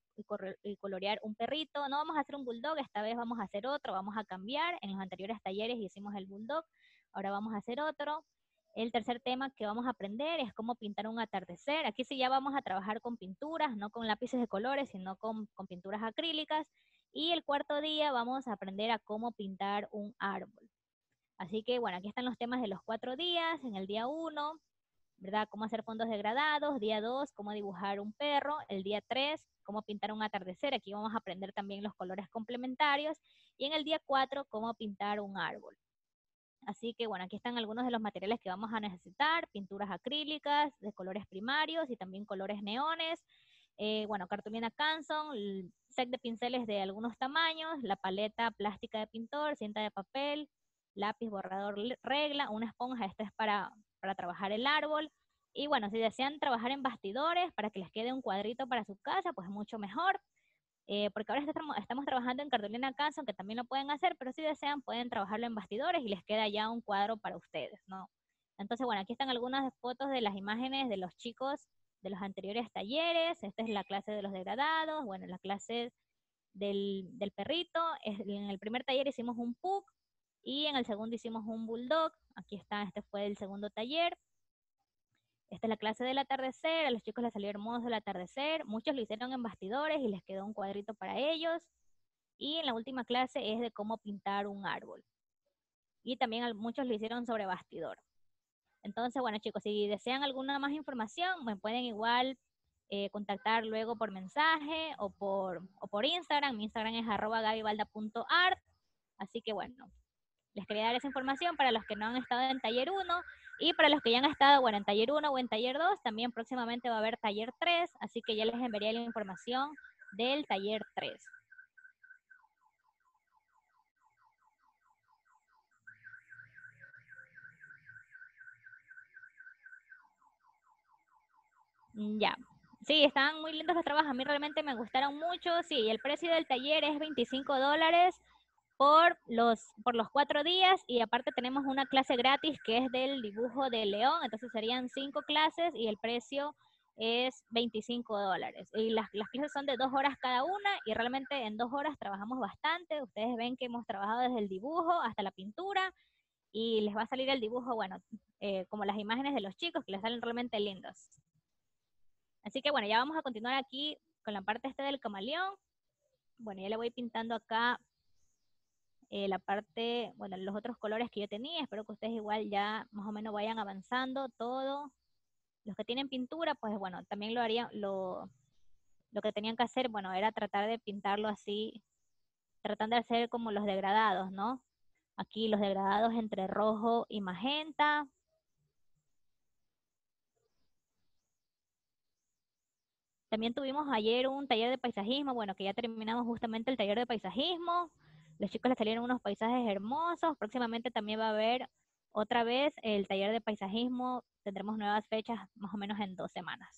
y colorear un perrito. No vamos a hacer un bulldog, esta vez vamos a hacer otro, vamos a cambiar, en los anteriores talleres hicimos el bulldog, ahora vamos a hacer otro. El tercer tema que vamos a aprender es cómo pintar un atardecer, aquí sí ya vamos a trabajar con pinturas, no con lápices de colores, sino con, con pinturas acrílicas. Y el cuarto día vamos a aprender a cómo pintar un árbol. Así que bueno, aquí están los temas de los cuatro días. En el día uno, ¿verdad? Cómo hacer fondos degradados. Día dos, cómo dibujar un perro. El día tres, cómo pintar un atardecer. Aquí vamos a aprender también los colores complementarios. Y en el día cuatro, cómo pintar un árbol. Así que bueno, aquí están algunos de los materiales que vamos a necesitar. Pinturas acrílicas de colores primarios y también colores neones. Eh, bueno, cartulina Canson, set de pinceles de algunos tamaños, la paleta plástica de pintor, cinta de papel, lápiz, borrador, regla, una esponja, esta es para, para trabajar el árbol. Y bueno, si desean trabajar en bastidores para que les quede un cuadrito para su casa, pues mucho mejor. Eh, porque ahora estamos trabajando en cartulina Canson, que también lo pueden hacer, pero si desean pueden trabajarlo en bastidores y les queda ya un cuadro para ustedes, ¿no? Entonces, bueno, aquí están algunas fotos de las imágenes de los chicos de los anteriores talleres. Esta es la clase de los degradados, bueno, la clase del, del perrito. En el primer taller hicimos un pug y en el segundo hicimos un bulldog. Aquí está, este fue el segundo taller. Esta es la clase del atardecer, a los chicos les salió hermoso el atardecer, muchos lo hicieron en bastidores y les quedó un cuadrito para ellos. Y en la última clase es de cómo pintar un árbol. Y también muchos lo hicieron sobre bastidor. Entonces, bueno chicos, si desean alguna más información, me pueden igual eh, contactar luego por mensaje o por, o por Instagram. Mi Instagram es arroba gaby balda punto art. Así que bueno, les quería dar esa información para los que no han estado en taller uno y para los que ya han estado, bueno, en taller uno o en taller dos, también próximamente va a haber taller tres, así que ya les enviaré la información del taller tres. Ya, sí, están muy lindos los trabajos, a mí realmente me gustaron mucho, sí, el precio del taller es veinticinco dólares. Por los, por los cuatro días, y aparte tenemos una clase gratis que es del dibujo de león, entonces serían cinco clases y el precio es veinticinco dólares. Y las, las clases son de dos horas cada una, y realmente en dos horas trabajamos bastante. Ustedes ven que hemos trabajado desde el dibujo hasta la pintura, y les va a salir el dibujo, bueno, eh, como las imágenes de los chicos, que les salen realmente lindos. Así que bueno, ya vamos a continuar aquí con la parte esta del camaleón. Bueno, yo le voy pintando acá Eh, la parte, bueno, los otros colores que yo tenía. Espero que ustedes igual ya más o menos vayan avanzando todo. Los que tienen pintura, pues bueno, también lo harían, lo, lo que tenían que hacer, bueno, era tratar de pintarlo así, tratando de hacer como los degradados, ¿no? Aquí los degradados entre rojo y magenta. También tuvimos ayer un taller de paisajismo, bueno, que ya terminamos justamente el taller de paisajismo. Los chicos les salieron unos paisajes hermosos. Próximamente también va a haber otra vez el taller de paisajismo. Tendremos nuevas fechas más o menos en dos semanas.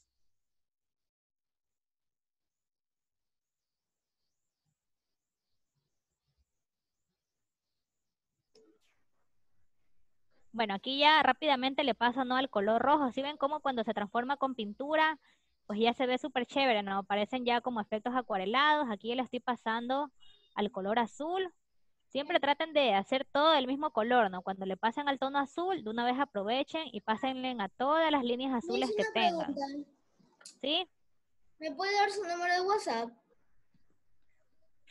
Bueno, aquí ya rápidamente le paso, ¿no?, al color rojo. ¿Sí ven cómo cuando se transforma con pintura, pues ya se ve súper chévere, ¿no? Parecen ya como efectos acuarelados. Aquí ya le estoy pasando al color azul. Siempre traten de hacer todo del mismo color, ¿no? Cuando le pasen al tono azul, de una vez aprovechen y pásenle a todas las líneas azules que tengan. ¿Sí? ¿Me puede dar su número de WhatsApp?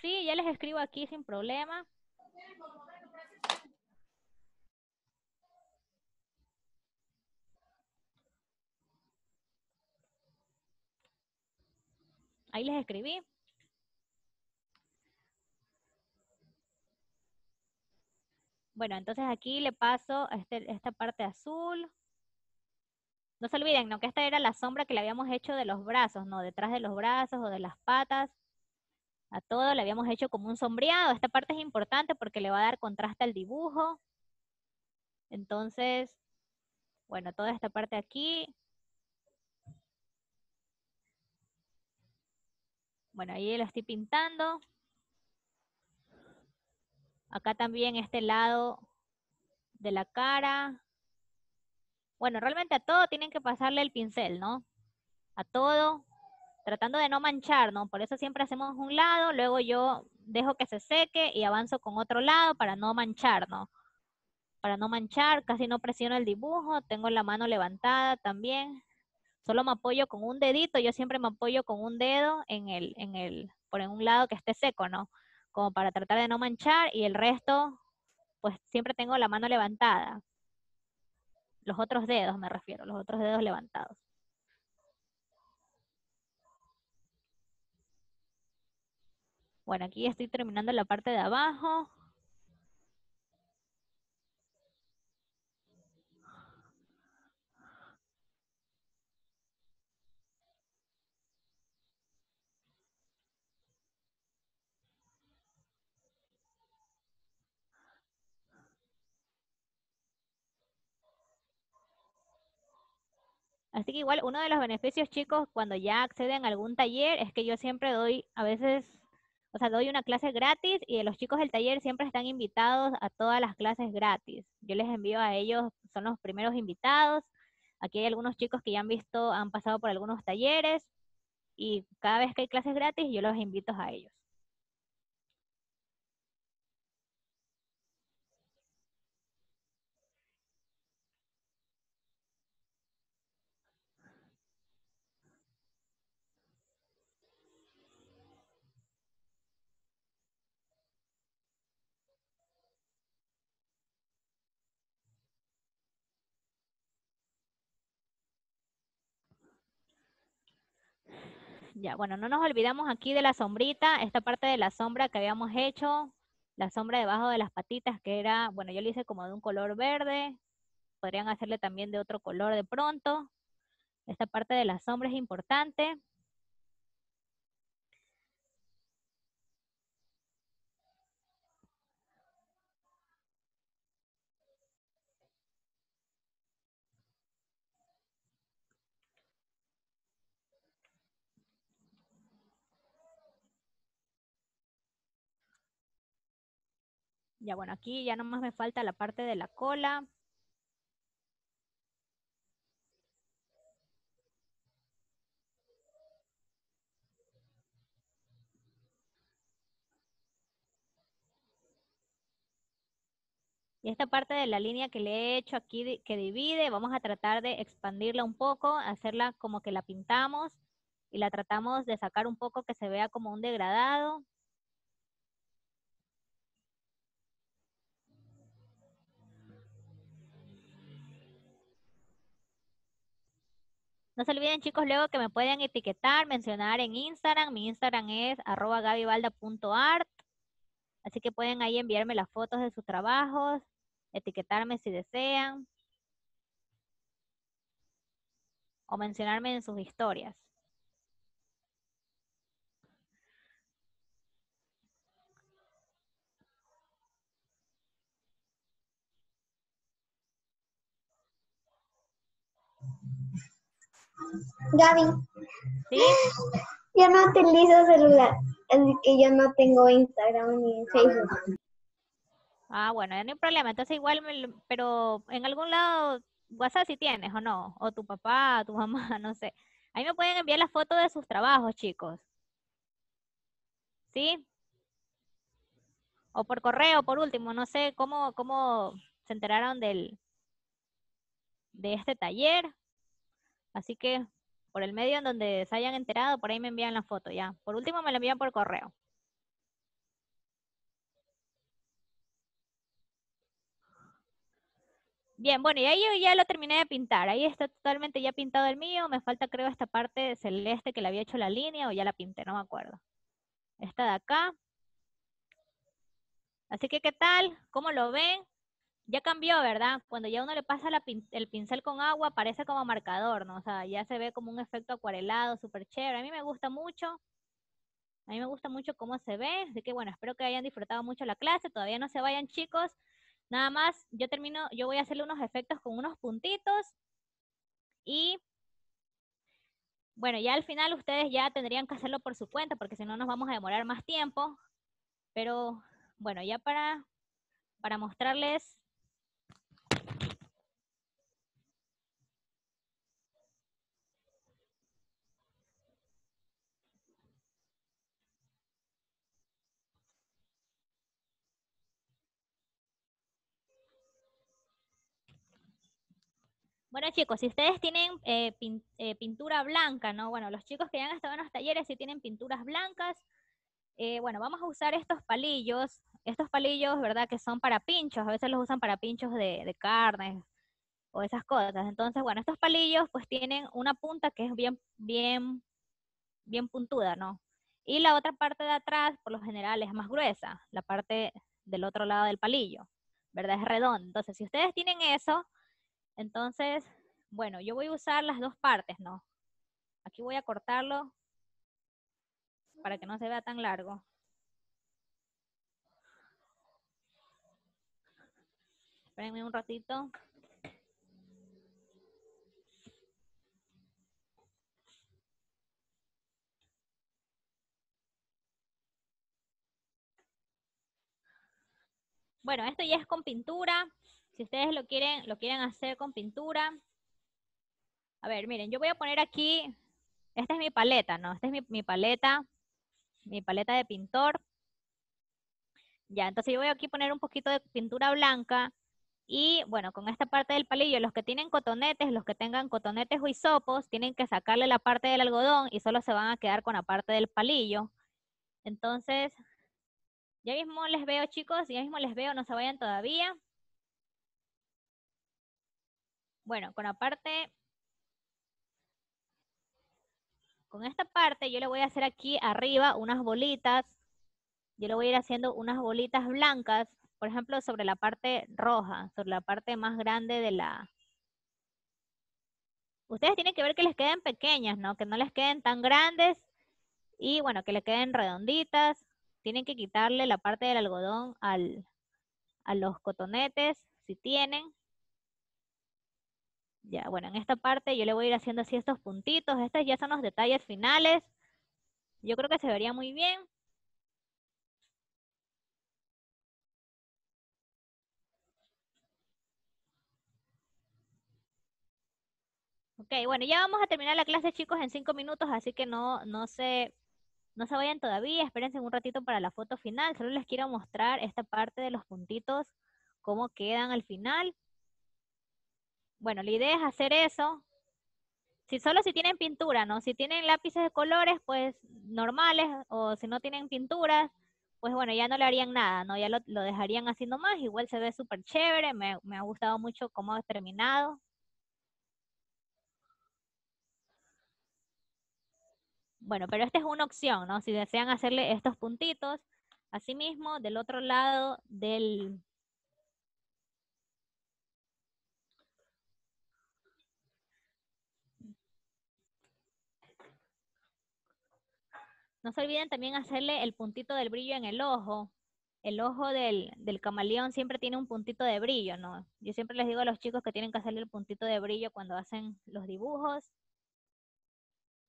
Sí, ya les escribo aquí sin problema. Ahí les escribí. Bueno, entonces aquí le paso este, esta parte azul. No se olviden, ¿no?, que esta era la sombra que le habíamos hecho de los brazos, ¿no? Detrás de los brazos o de las patas. A todo le habíamos hecho como un sombreado. Esta parte es importante porque le va a dar contraste al dibujo. Entonces, bueno, toda esta parte aquí. Bueno, ahí lo estoy pintando. Acá también este lado de la cara. Bueno, realmente a todo tienen que pasarle el pincel, ¿no? A todo, tratando de no manchar, ¿no? Por eso siempre hacemos un lado, luego yo dejo que se seque y avanzo con otro lado para no manchar, ¿no? Para no manchar, casi no presiono el dibujo, tengo la mano levantada también. Solo me apoyo con un dedito, yo siempre me apoyo con un dedo en el, en el, por en un lado que esté seco, ¿no? Como para tratar de no manchar, y el resto, pues siempre tengo la mano levantada. Los otros dedos me refiero, los otros dedos levantados. Bueno, aquí estoy terminando la parte de abajo. Así que igual uno de los beneficios, chicos, cuando ya acceden a algún taller, es que yo siempre doy, a veces, o sea, doy una clase gratis y los chicos del taller siempre están invitados a todas las clases gratis. Yo les envío a ellos, son los primeros invitados. Aquí hay algunos chicos que ya han visto, han pasado por algunos talleres, y cada vez que hay clases gratis, yo los invito a ellos. Ya, bueno, no nos olvidamos aquí de la sombrita, esta parte de la sombra que habíamos hecho, la sombra debajo de las patitas que era, bueno, yo le hice como de un color verde, podrían hacerle también de otro color de pronto. Esta parte de la sombra es importante. Ya, bueno, aquí ya nomás me falta la parte de la cola. Y esta parte de la línea que le he hecho aquí que divide, vamos a tratar de expandirla un poco, hacerla como que la pintamos y la tratamos de sacar un poco que se vea como un degradado. No se olviden, chicos, luego que me pueden etiquetar, mencionar en Instagram. Mi Instagram es arroba gaby balda punto art. Así que pueden ahí enviarme las fotos de sus trabajos, etiquetarme si desean. O mencionarme en sus historias. Gaby, ¿sí? Yo no utilizo celular, así que yo no tengo Instagram ni Facebook. Ah, bueno, ya no hay problema, entonces igual, me, pero en algún lado WhatsApp sí tienes, ¿o no? O tu papá, tu mamá, no sé. Ahí me pueden enviar las fotos de sus trabajos, chicos. ¿Sí? O por correo, por último, no sé cómo, cómo se enteraron del, de este taller. Así que por el medio en donde se hayan enterado, por ahí me envían la foto ya. Por último me la envían por correo. Bien, bueno, y ahí yo ya lo terminé de pintar. Ahí está totalmente ya pintado el mío. Me falta, creo, esta parte celeste que le había hecho la línea, o ya la pinté, no me acuerdo. Esta de acá. Así que, ¿qué tal? ¿Cómo lo ven? Ya cambió, ¿verdad? Cuando ya uno le pasa la pin el pincel con agua, parece como marcador, ¿no? O sea, ya se ve como un efecto acuarelado, súper chévere. A mí me gusta mucho. A mí me gusta mucho cómo se ve. Así que, bueno, espero que hayan disfrutado mucho la clase. Todavía no se vayan, chicos. Nada más, yo termino, yo voy a hacerle unos efectos con unos puntitos. Y, bueno, ya al final ustedes ya tendrían que hacerlo por su cuenta, porque si no nos vamos a demorar más tiempo. Pero, bueno, ya para, para mostrarles... Bueno, chicos, si ustedes tienen eh, pin, eh, pintura blanca, ¿no? Bueno, los chicos que ya han estado en los talleres sí tienen pinturas blancas. Eh, bueno, vamos a usar estos palillos. Estos palillos, ¿verdad? Que son para pinchos. A veces los usan para pinchos de, de carne o esas cosas. Entonces, bueno, estos palillos pues tienen una punta que es bien, bien, bien puntuda, ¿no? Y la otra parte de atrás, por lo general, es más gruesa. La parte del otro lado del palillo, ¿verdad? Es redonda. Entonces, si ustedes tienen eso... Entonces, bueno, yo voy a usar las dos partes, ¿no? Aquí voy a cortarlo para que no se vea tan largo. Espérenme un ratito. Bueno, esto ya es con pintura. Si ustedes lo quieren, lo quieren hacer con pintura. A ver, miren, yo voy a poner aquí, esta es mi paleta, ¿no? Esta es mi, mi paleta, mi paleta de pintor. Ya, entonces yo voy aquí a poner un poquito de pintura blanca. Y bueno, con esta parte del palillo, los que tienen cotonetes, los que tengan cotonetes o hisopos, tienen que sacarle la parte del algodón y solo se van a quedar con la parte del palillo. Entonces, ya mismo les veo, chicos, ya mismo les veo, no se vayan todavía. Bueno, con la parte... Con esta parte yo le voy a hacer aquí arriba unas bolitas. Yo le voy a ir haciendo unas bolitas blancas. Por ejemplo, sobre la parte roja, sobre la parte más grande de la... Ustedes tienen que ver que les queden pequeñas, ¿no? Que no les queden tan grandes y, bueno, que le queden redonditas. Tienen que quitarle la parte del algodón al, a los cotonetes, si tienen. Ya, bueno, en esta parte yo le voy a ir haciendo así estos puntitos. Estos ya son los detalles finales. Yo creo que se vería muy bien. Ok, bueno, ya vamos a terminar la clase, chicos, en cinco minutos, así que no, no, se, no se vayan todavía, espérense un ratito para la foto final. Solo les quiero mostrar esta parte de los puntitos, cómo quedan al final. Bueno, la idea es hacer eso, si solo si tienen pintura, ¿no? Si tienen lápices de colores, pues, normales, o si no tienen pinturas, pues bueno, ya no le harían nada, ¿no? Ya lo, lo dejarían así nomás, igual se ve súper chévere, me, me ha gustado mucho cómo ha terminado. Bueno, pero esta es una opción, ¿no? Si desean hacerle estos puntitos. Asimismo, del otro lado del... No se olviden también hacerle el puntito del brillo en el ojo. El ojo del, del camaleón siempre tiene un puntito de brillo, ¿no? Yo siempre les digo a los chicos que tienen que hacerle el puntito de brillo cuando hacen los dibujos.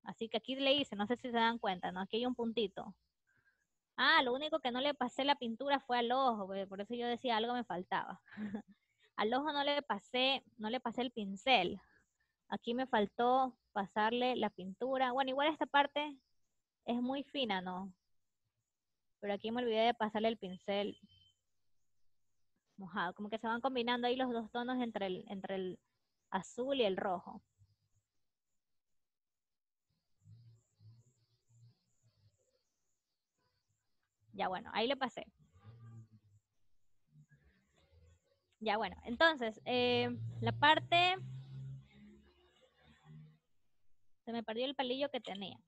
Así que aquí le hice, no sé si se dan cuenta, ¿no? Aquí hay un puntito. Ah, lo único que no le pasé la pintura fue al ojo, por eso yo decía algo me faltaba. Al ojo no le pasé, no le pasé el pincel. Aquí me faltó pasarle la pintura. Bueno, igual esta parte es muy fina, ¿no? Pero aquí me olvidé de pasarle el pincel mojado. Como que se van combinando ahí los dos tonos entre el, entre el azul y el rojo. Ya bueno, ahí le pasé. Ya bueno, entonces, eh, la parte... Se me perdió el palillo que tenía.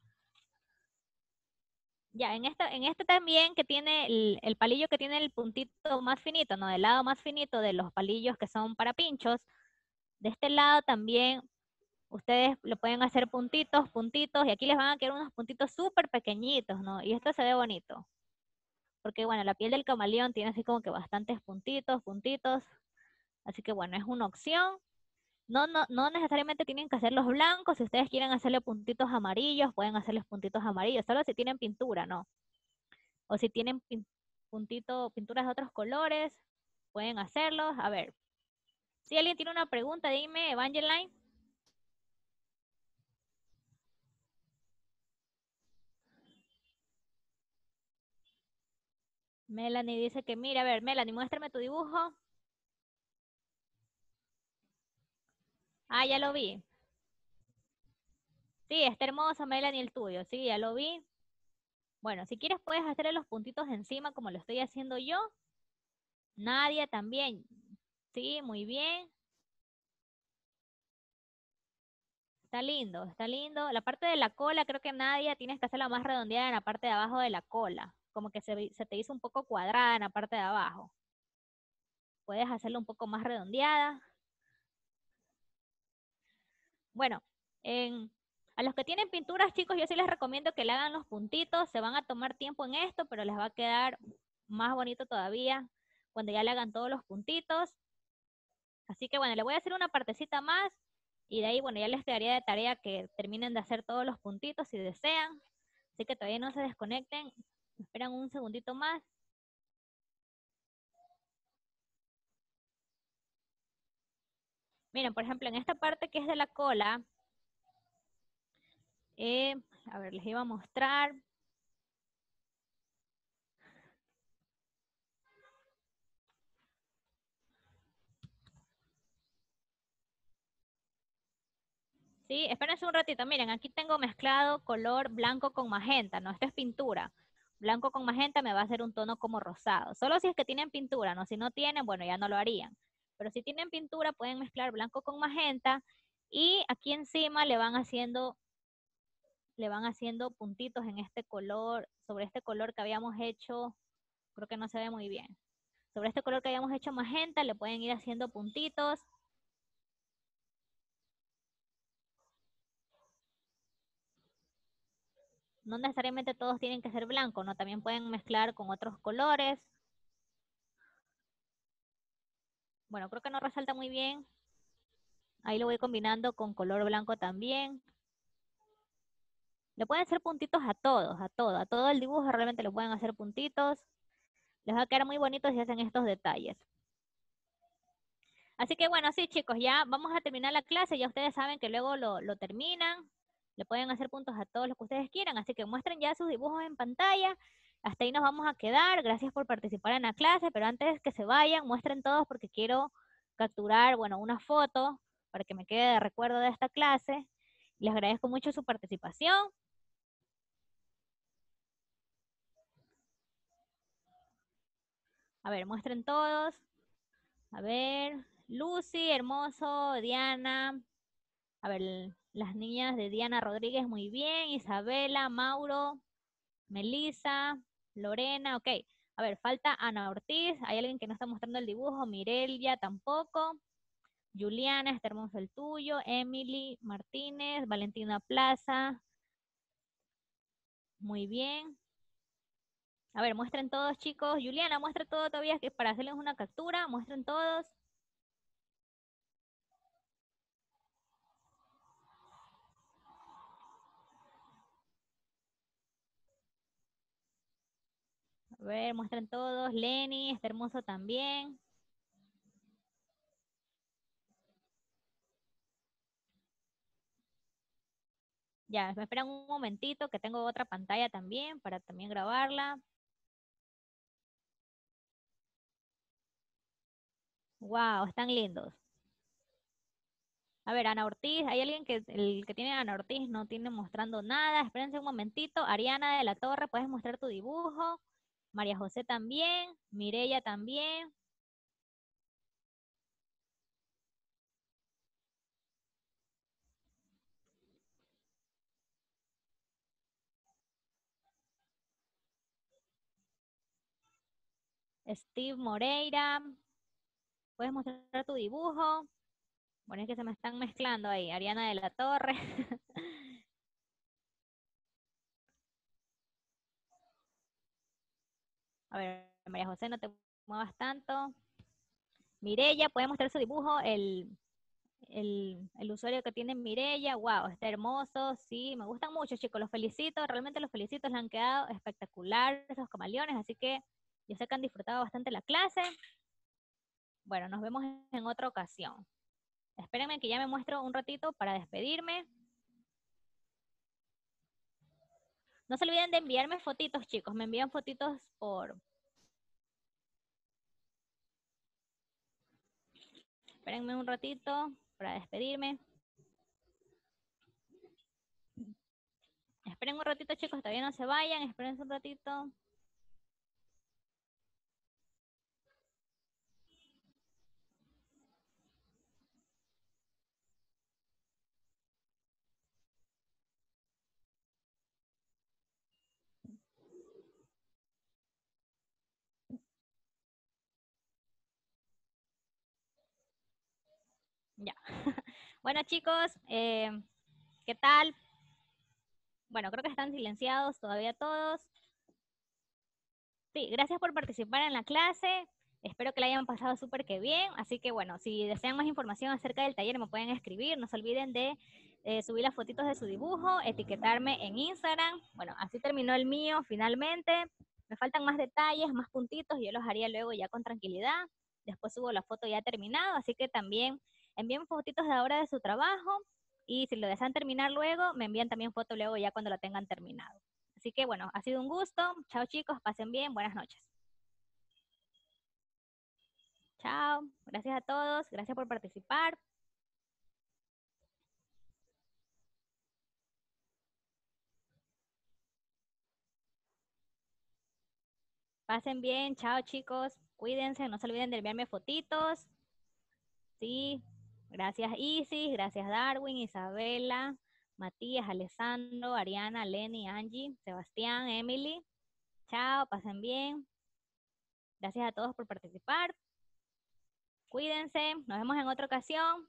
Ya, en esta, en este también que tiene el, el palillo que tiene el puntito más finito, ¿no? Del lado más finito de los palillos que son para pinchos. De este lado también ustedes lo pueden hacer puntitos, puntitos, y aquí les van a quedar unos puntitos súper pequeñitos, ¿no? Y esto se ve bonito. Porque bueno, la piel del camaleón tiene así como que bastantes puntitos, puntitos. Así que bueno, es una opción. No, no, no necesariamente tienen que hacerlos blancos. Si ustedes quieren hacerle puntitos amarillos, pueden hacerles puntitos amarillos. Solo si tienen pintura, ¿no? O si tienen pin, puntito, pinturas de otros colores, pueden hacerlos. A ver, si alguien tiene una pregunta, dime, Evangeline. Melanie dice que mira, a ver, Melanie, muéstrame tu dibujo. Ah, ya lo vi. Sí, está hermoso, Melanie, el tuyo. Sí, ya lo vi. Bueno, si quieres puedes hacerle los puntitos encima como lo estoy haciendo yo. Nadia también. Sí, muy bien. Está lindo, está lindo. La parte de la cola creo que Nadia tienes que hacerla más redondeada en la parte de abajo de la cola. Como que se, se te hizo un poco cuadrada en la parte de abajo. Puedes hacerlo un poco más redondeada. Bueno, en, a los que tienen pinturas, chicos, yo sí les recomiendo que le hagan los puntitos. Se van a tomar tiempo en esto, pero les va a quedar más bonito todavía cuando ya le hagan todos los puntitos. Así que bueno, le voy a hacer una partecita más. Y de ahí, bueno, ya les quedaría de tarea que terminen de hacer todos los puntitos si desean. Así que todavía no se desconecten. Esperan un segundito más. Miren, por ejemplo, en esta parte que es de la cola, eh, a ver, les iba a mostrar. Sí, espérense un ratito, miren, aquí tengo mezclado color blanco con magenta, no, esto es pintura. Blanco con magenta me va a hacer un tono como rosado. Solo si es que tienen pintura, no, si no tienen, bueno, ya no lo harían. Pero si tienen pintura, pueden mezclar blanco con magenta y aquí encima le van haciendo, le van haciendo puntitos en este color, sobre este color que habíamos hecho, creo que no se ve muy bien. Sobre este color que habíamos hecho magenta, le pueden ir haciendo puntitos. No necesariamente todos tienen que ser blancos, ¿no? También pueden mezclar con otros colores. Bueno, creo que no resalta muy bien. Ahí lo voy combinando con color blanco también. Le pueden hacer puntitos a todos, a todo. A todo el dibujo realmente le pueden hacer puntitos. Les va a quedar muy bonito si hacen estos detalles. Así que bueno, sí chicos, ya vamos a terminar la clase. Ya ustedes saben que luego lo, lo terminan. Le pueden hacer puntos a todos los que ustedes quieran, así que muestren ya sus dibujos en pantalla. Hasta ahí nos vamos a quedar. Gracias por participar en la clase, pero antes que se vayan, muestren todos porque quiero capturar, bueno, una foto para que me quede de recuerdo de esta clase. Les agradezco mucho su participación. A ver, muestren todos. A ver, Lucy, hermoso, Diana. A ver, las niñas de Diana Rodríguez, muy bien. Isabela, Mauro, Melissa, Lorena, ok. A ver, falta Ana Ortiz. Hay alguien que no está mostrando el dibujo. Mirelia tampoco. Juliana, está hermoso el tuyo. Emily Martínez, Valentina Plaza. Muy bien. A ver, muestren todos, chicos. Juliana, muestra todo todavía, que para hacerles una captura. Muestren todos. A ver, muestran todos. Lenny, está hermoso también. Ya, me esperan un momentito que tengo otra pantalla también para también grabarla. Wow, están lindos. A ver, Ana Ortiz, hay alguien que, el que tiene Ana Ortiz no tiene mostrando nada. Espérense un momentito. Ariana de la Torre, puedes mostrar tu dibujo. María José también, Mireya también. Steve Moreira, ¿puedes mostrar tu dibujo? Bueno, es que se me están mezclando ahí. Ariana de la Torre. A ver, María José, no te muevas tanto. Mireya, puede mostrar su dibujo. El, el, el usuario que tiene Mireya, wow, está hermoso. Sí, me gustan mucho, chicos. Los felicito, realmente los felicito. Les han quedado espectacular esos camaleones. Así que yo sé que han disfrutado bastante la clase. Bueno, nos vemos en otra ocasión. Espérenme que ya me muestro un ratito para despedirme. No se olviden de enviarme fotitos, chicos. Me envían fotitos por... Espérenme un ratito para despedirme. Esperen un ratito, chicos. Todavía no se vayan. Espérense un ratito. Ya. Bueno, chicos, eh, ¿qué tal? Bueno, creo que están silenciados todavía todos. Sí, gracias por participar en la clase. Espero que la hayan pasado súper que bien. Así que bueno, si desean más información acerca del taller, me pueden escribir. No se olviden de eh, subir las fotitos de su dibujo, etiquetarme en Instagram. Bueno, así terminó el mío finalmente. Me faltan más detalles, más puntitos. Yo los haría luego ya con tranquilidad. Después subo la foto ya terminado, así que también... envíen fotitos de ahora de su trabajo, y si lo desean terminar luego, me envían también foto luego ya cuando la tengan terminado. Así que bueno, ha sido un gusto. Chao chicos, pasen bien, buenas noches. Chao, gracias a todos, gracias por participar. Pasen bien, chao chicos, cuídense, no se olviden de enviarme fotitos. Sí, gracias Isis, gracias Darwin, Isabela, Matías, Alessandro, Ariana, Lenny, Angie, Sebastián, Emily. Chao, pasen bien. Gracias a todos por participar. Cuídense, nos vemos en otra ocasión.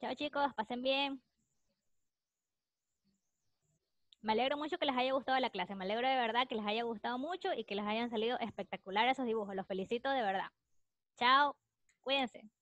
Chao chicos, pasen bien. Me alegro mucho que les haya gustado la clase, me alegro de verdad que les haya gustado mucho y que les hayan salido espectaculares esos dibujos, los felicito de verdad. Chao, cuídense.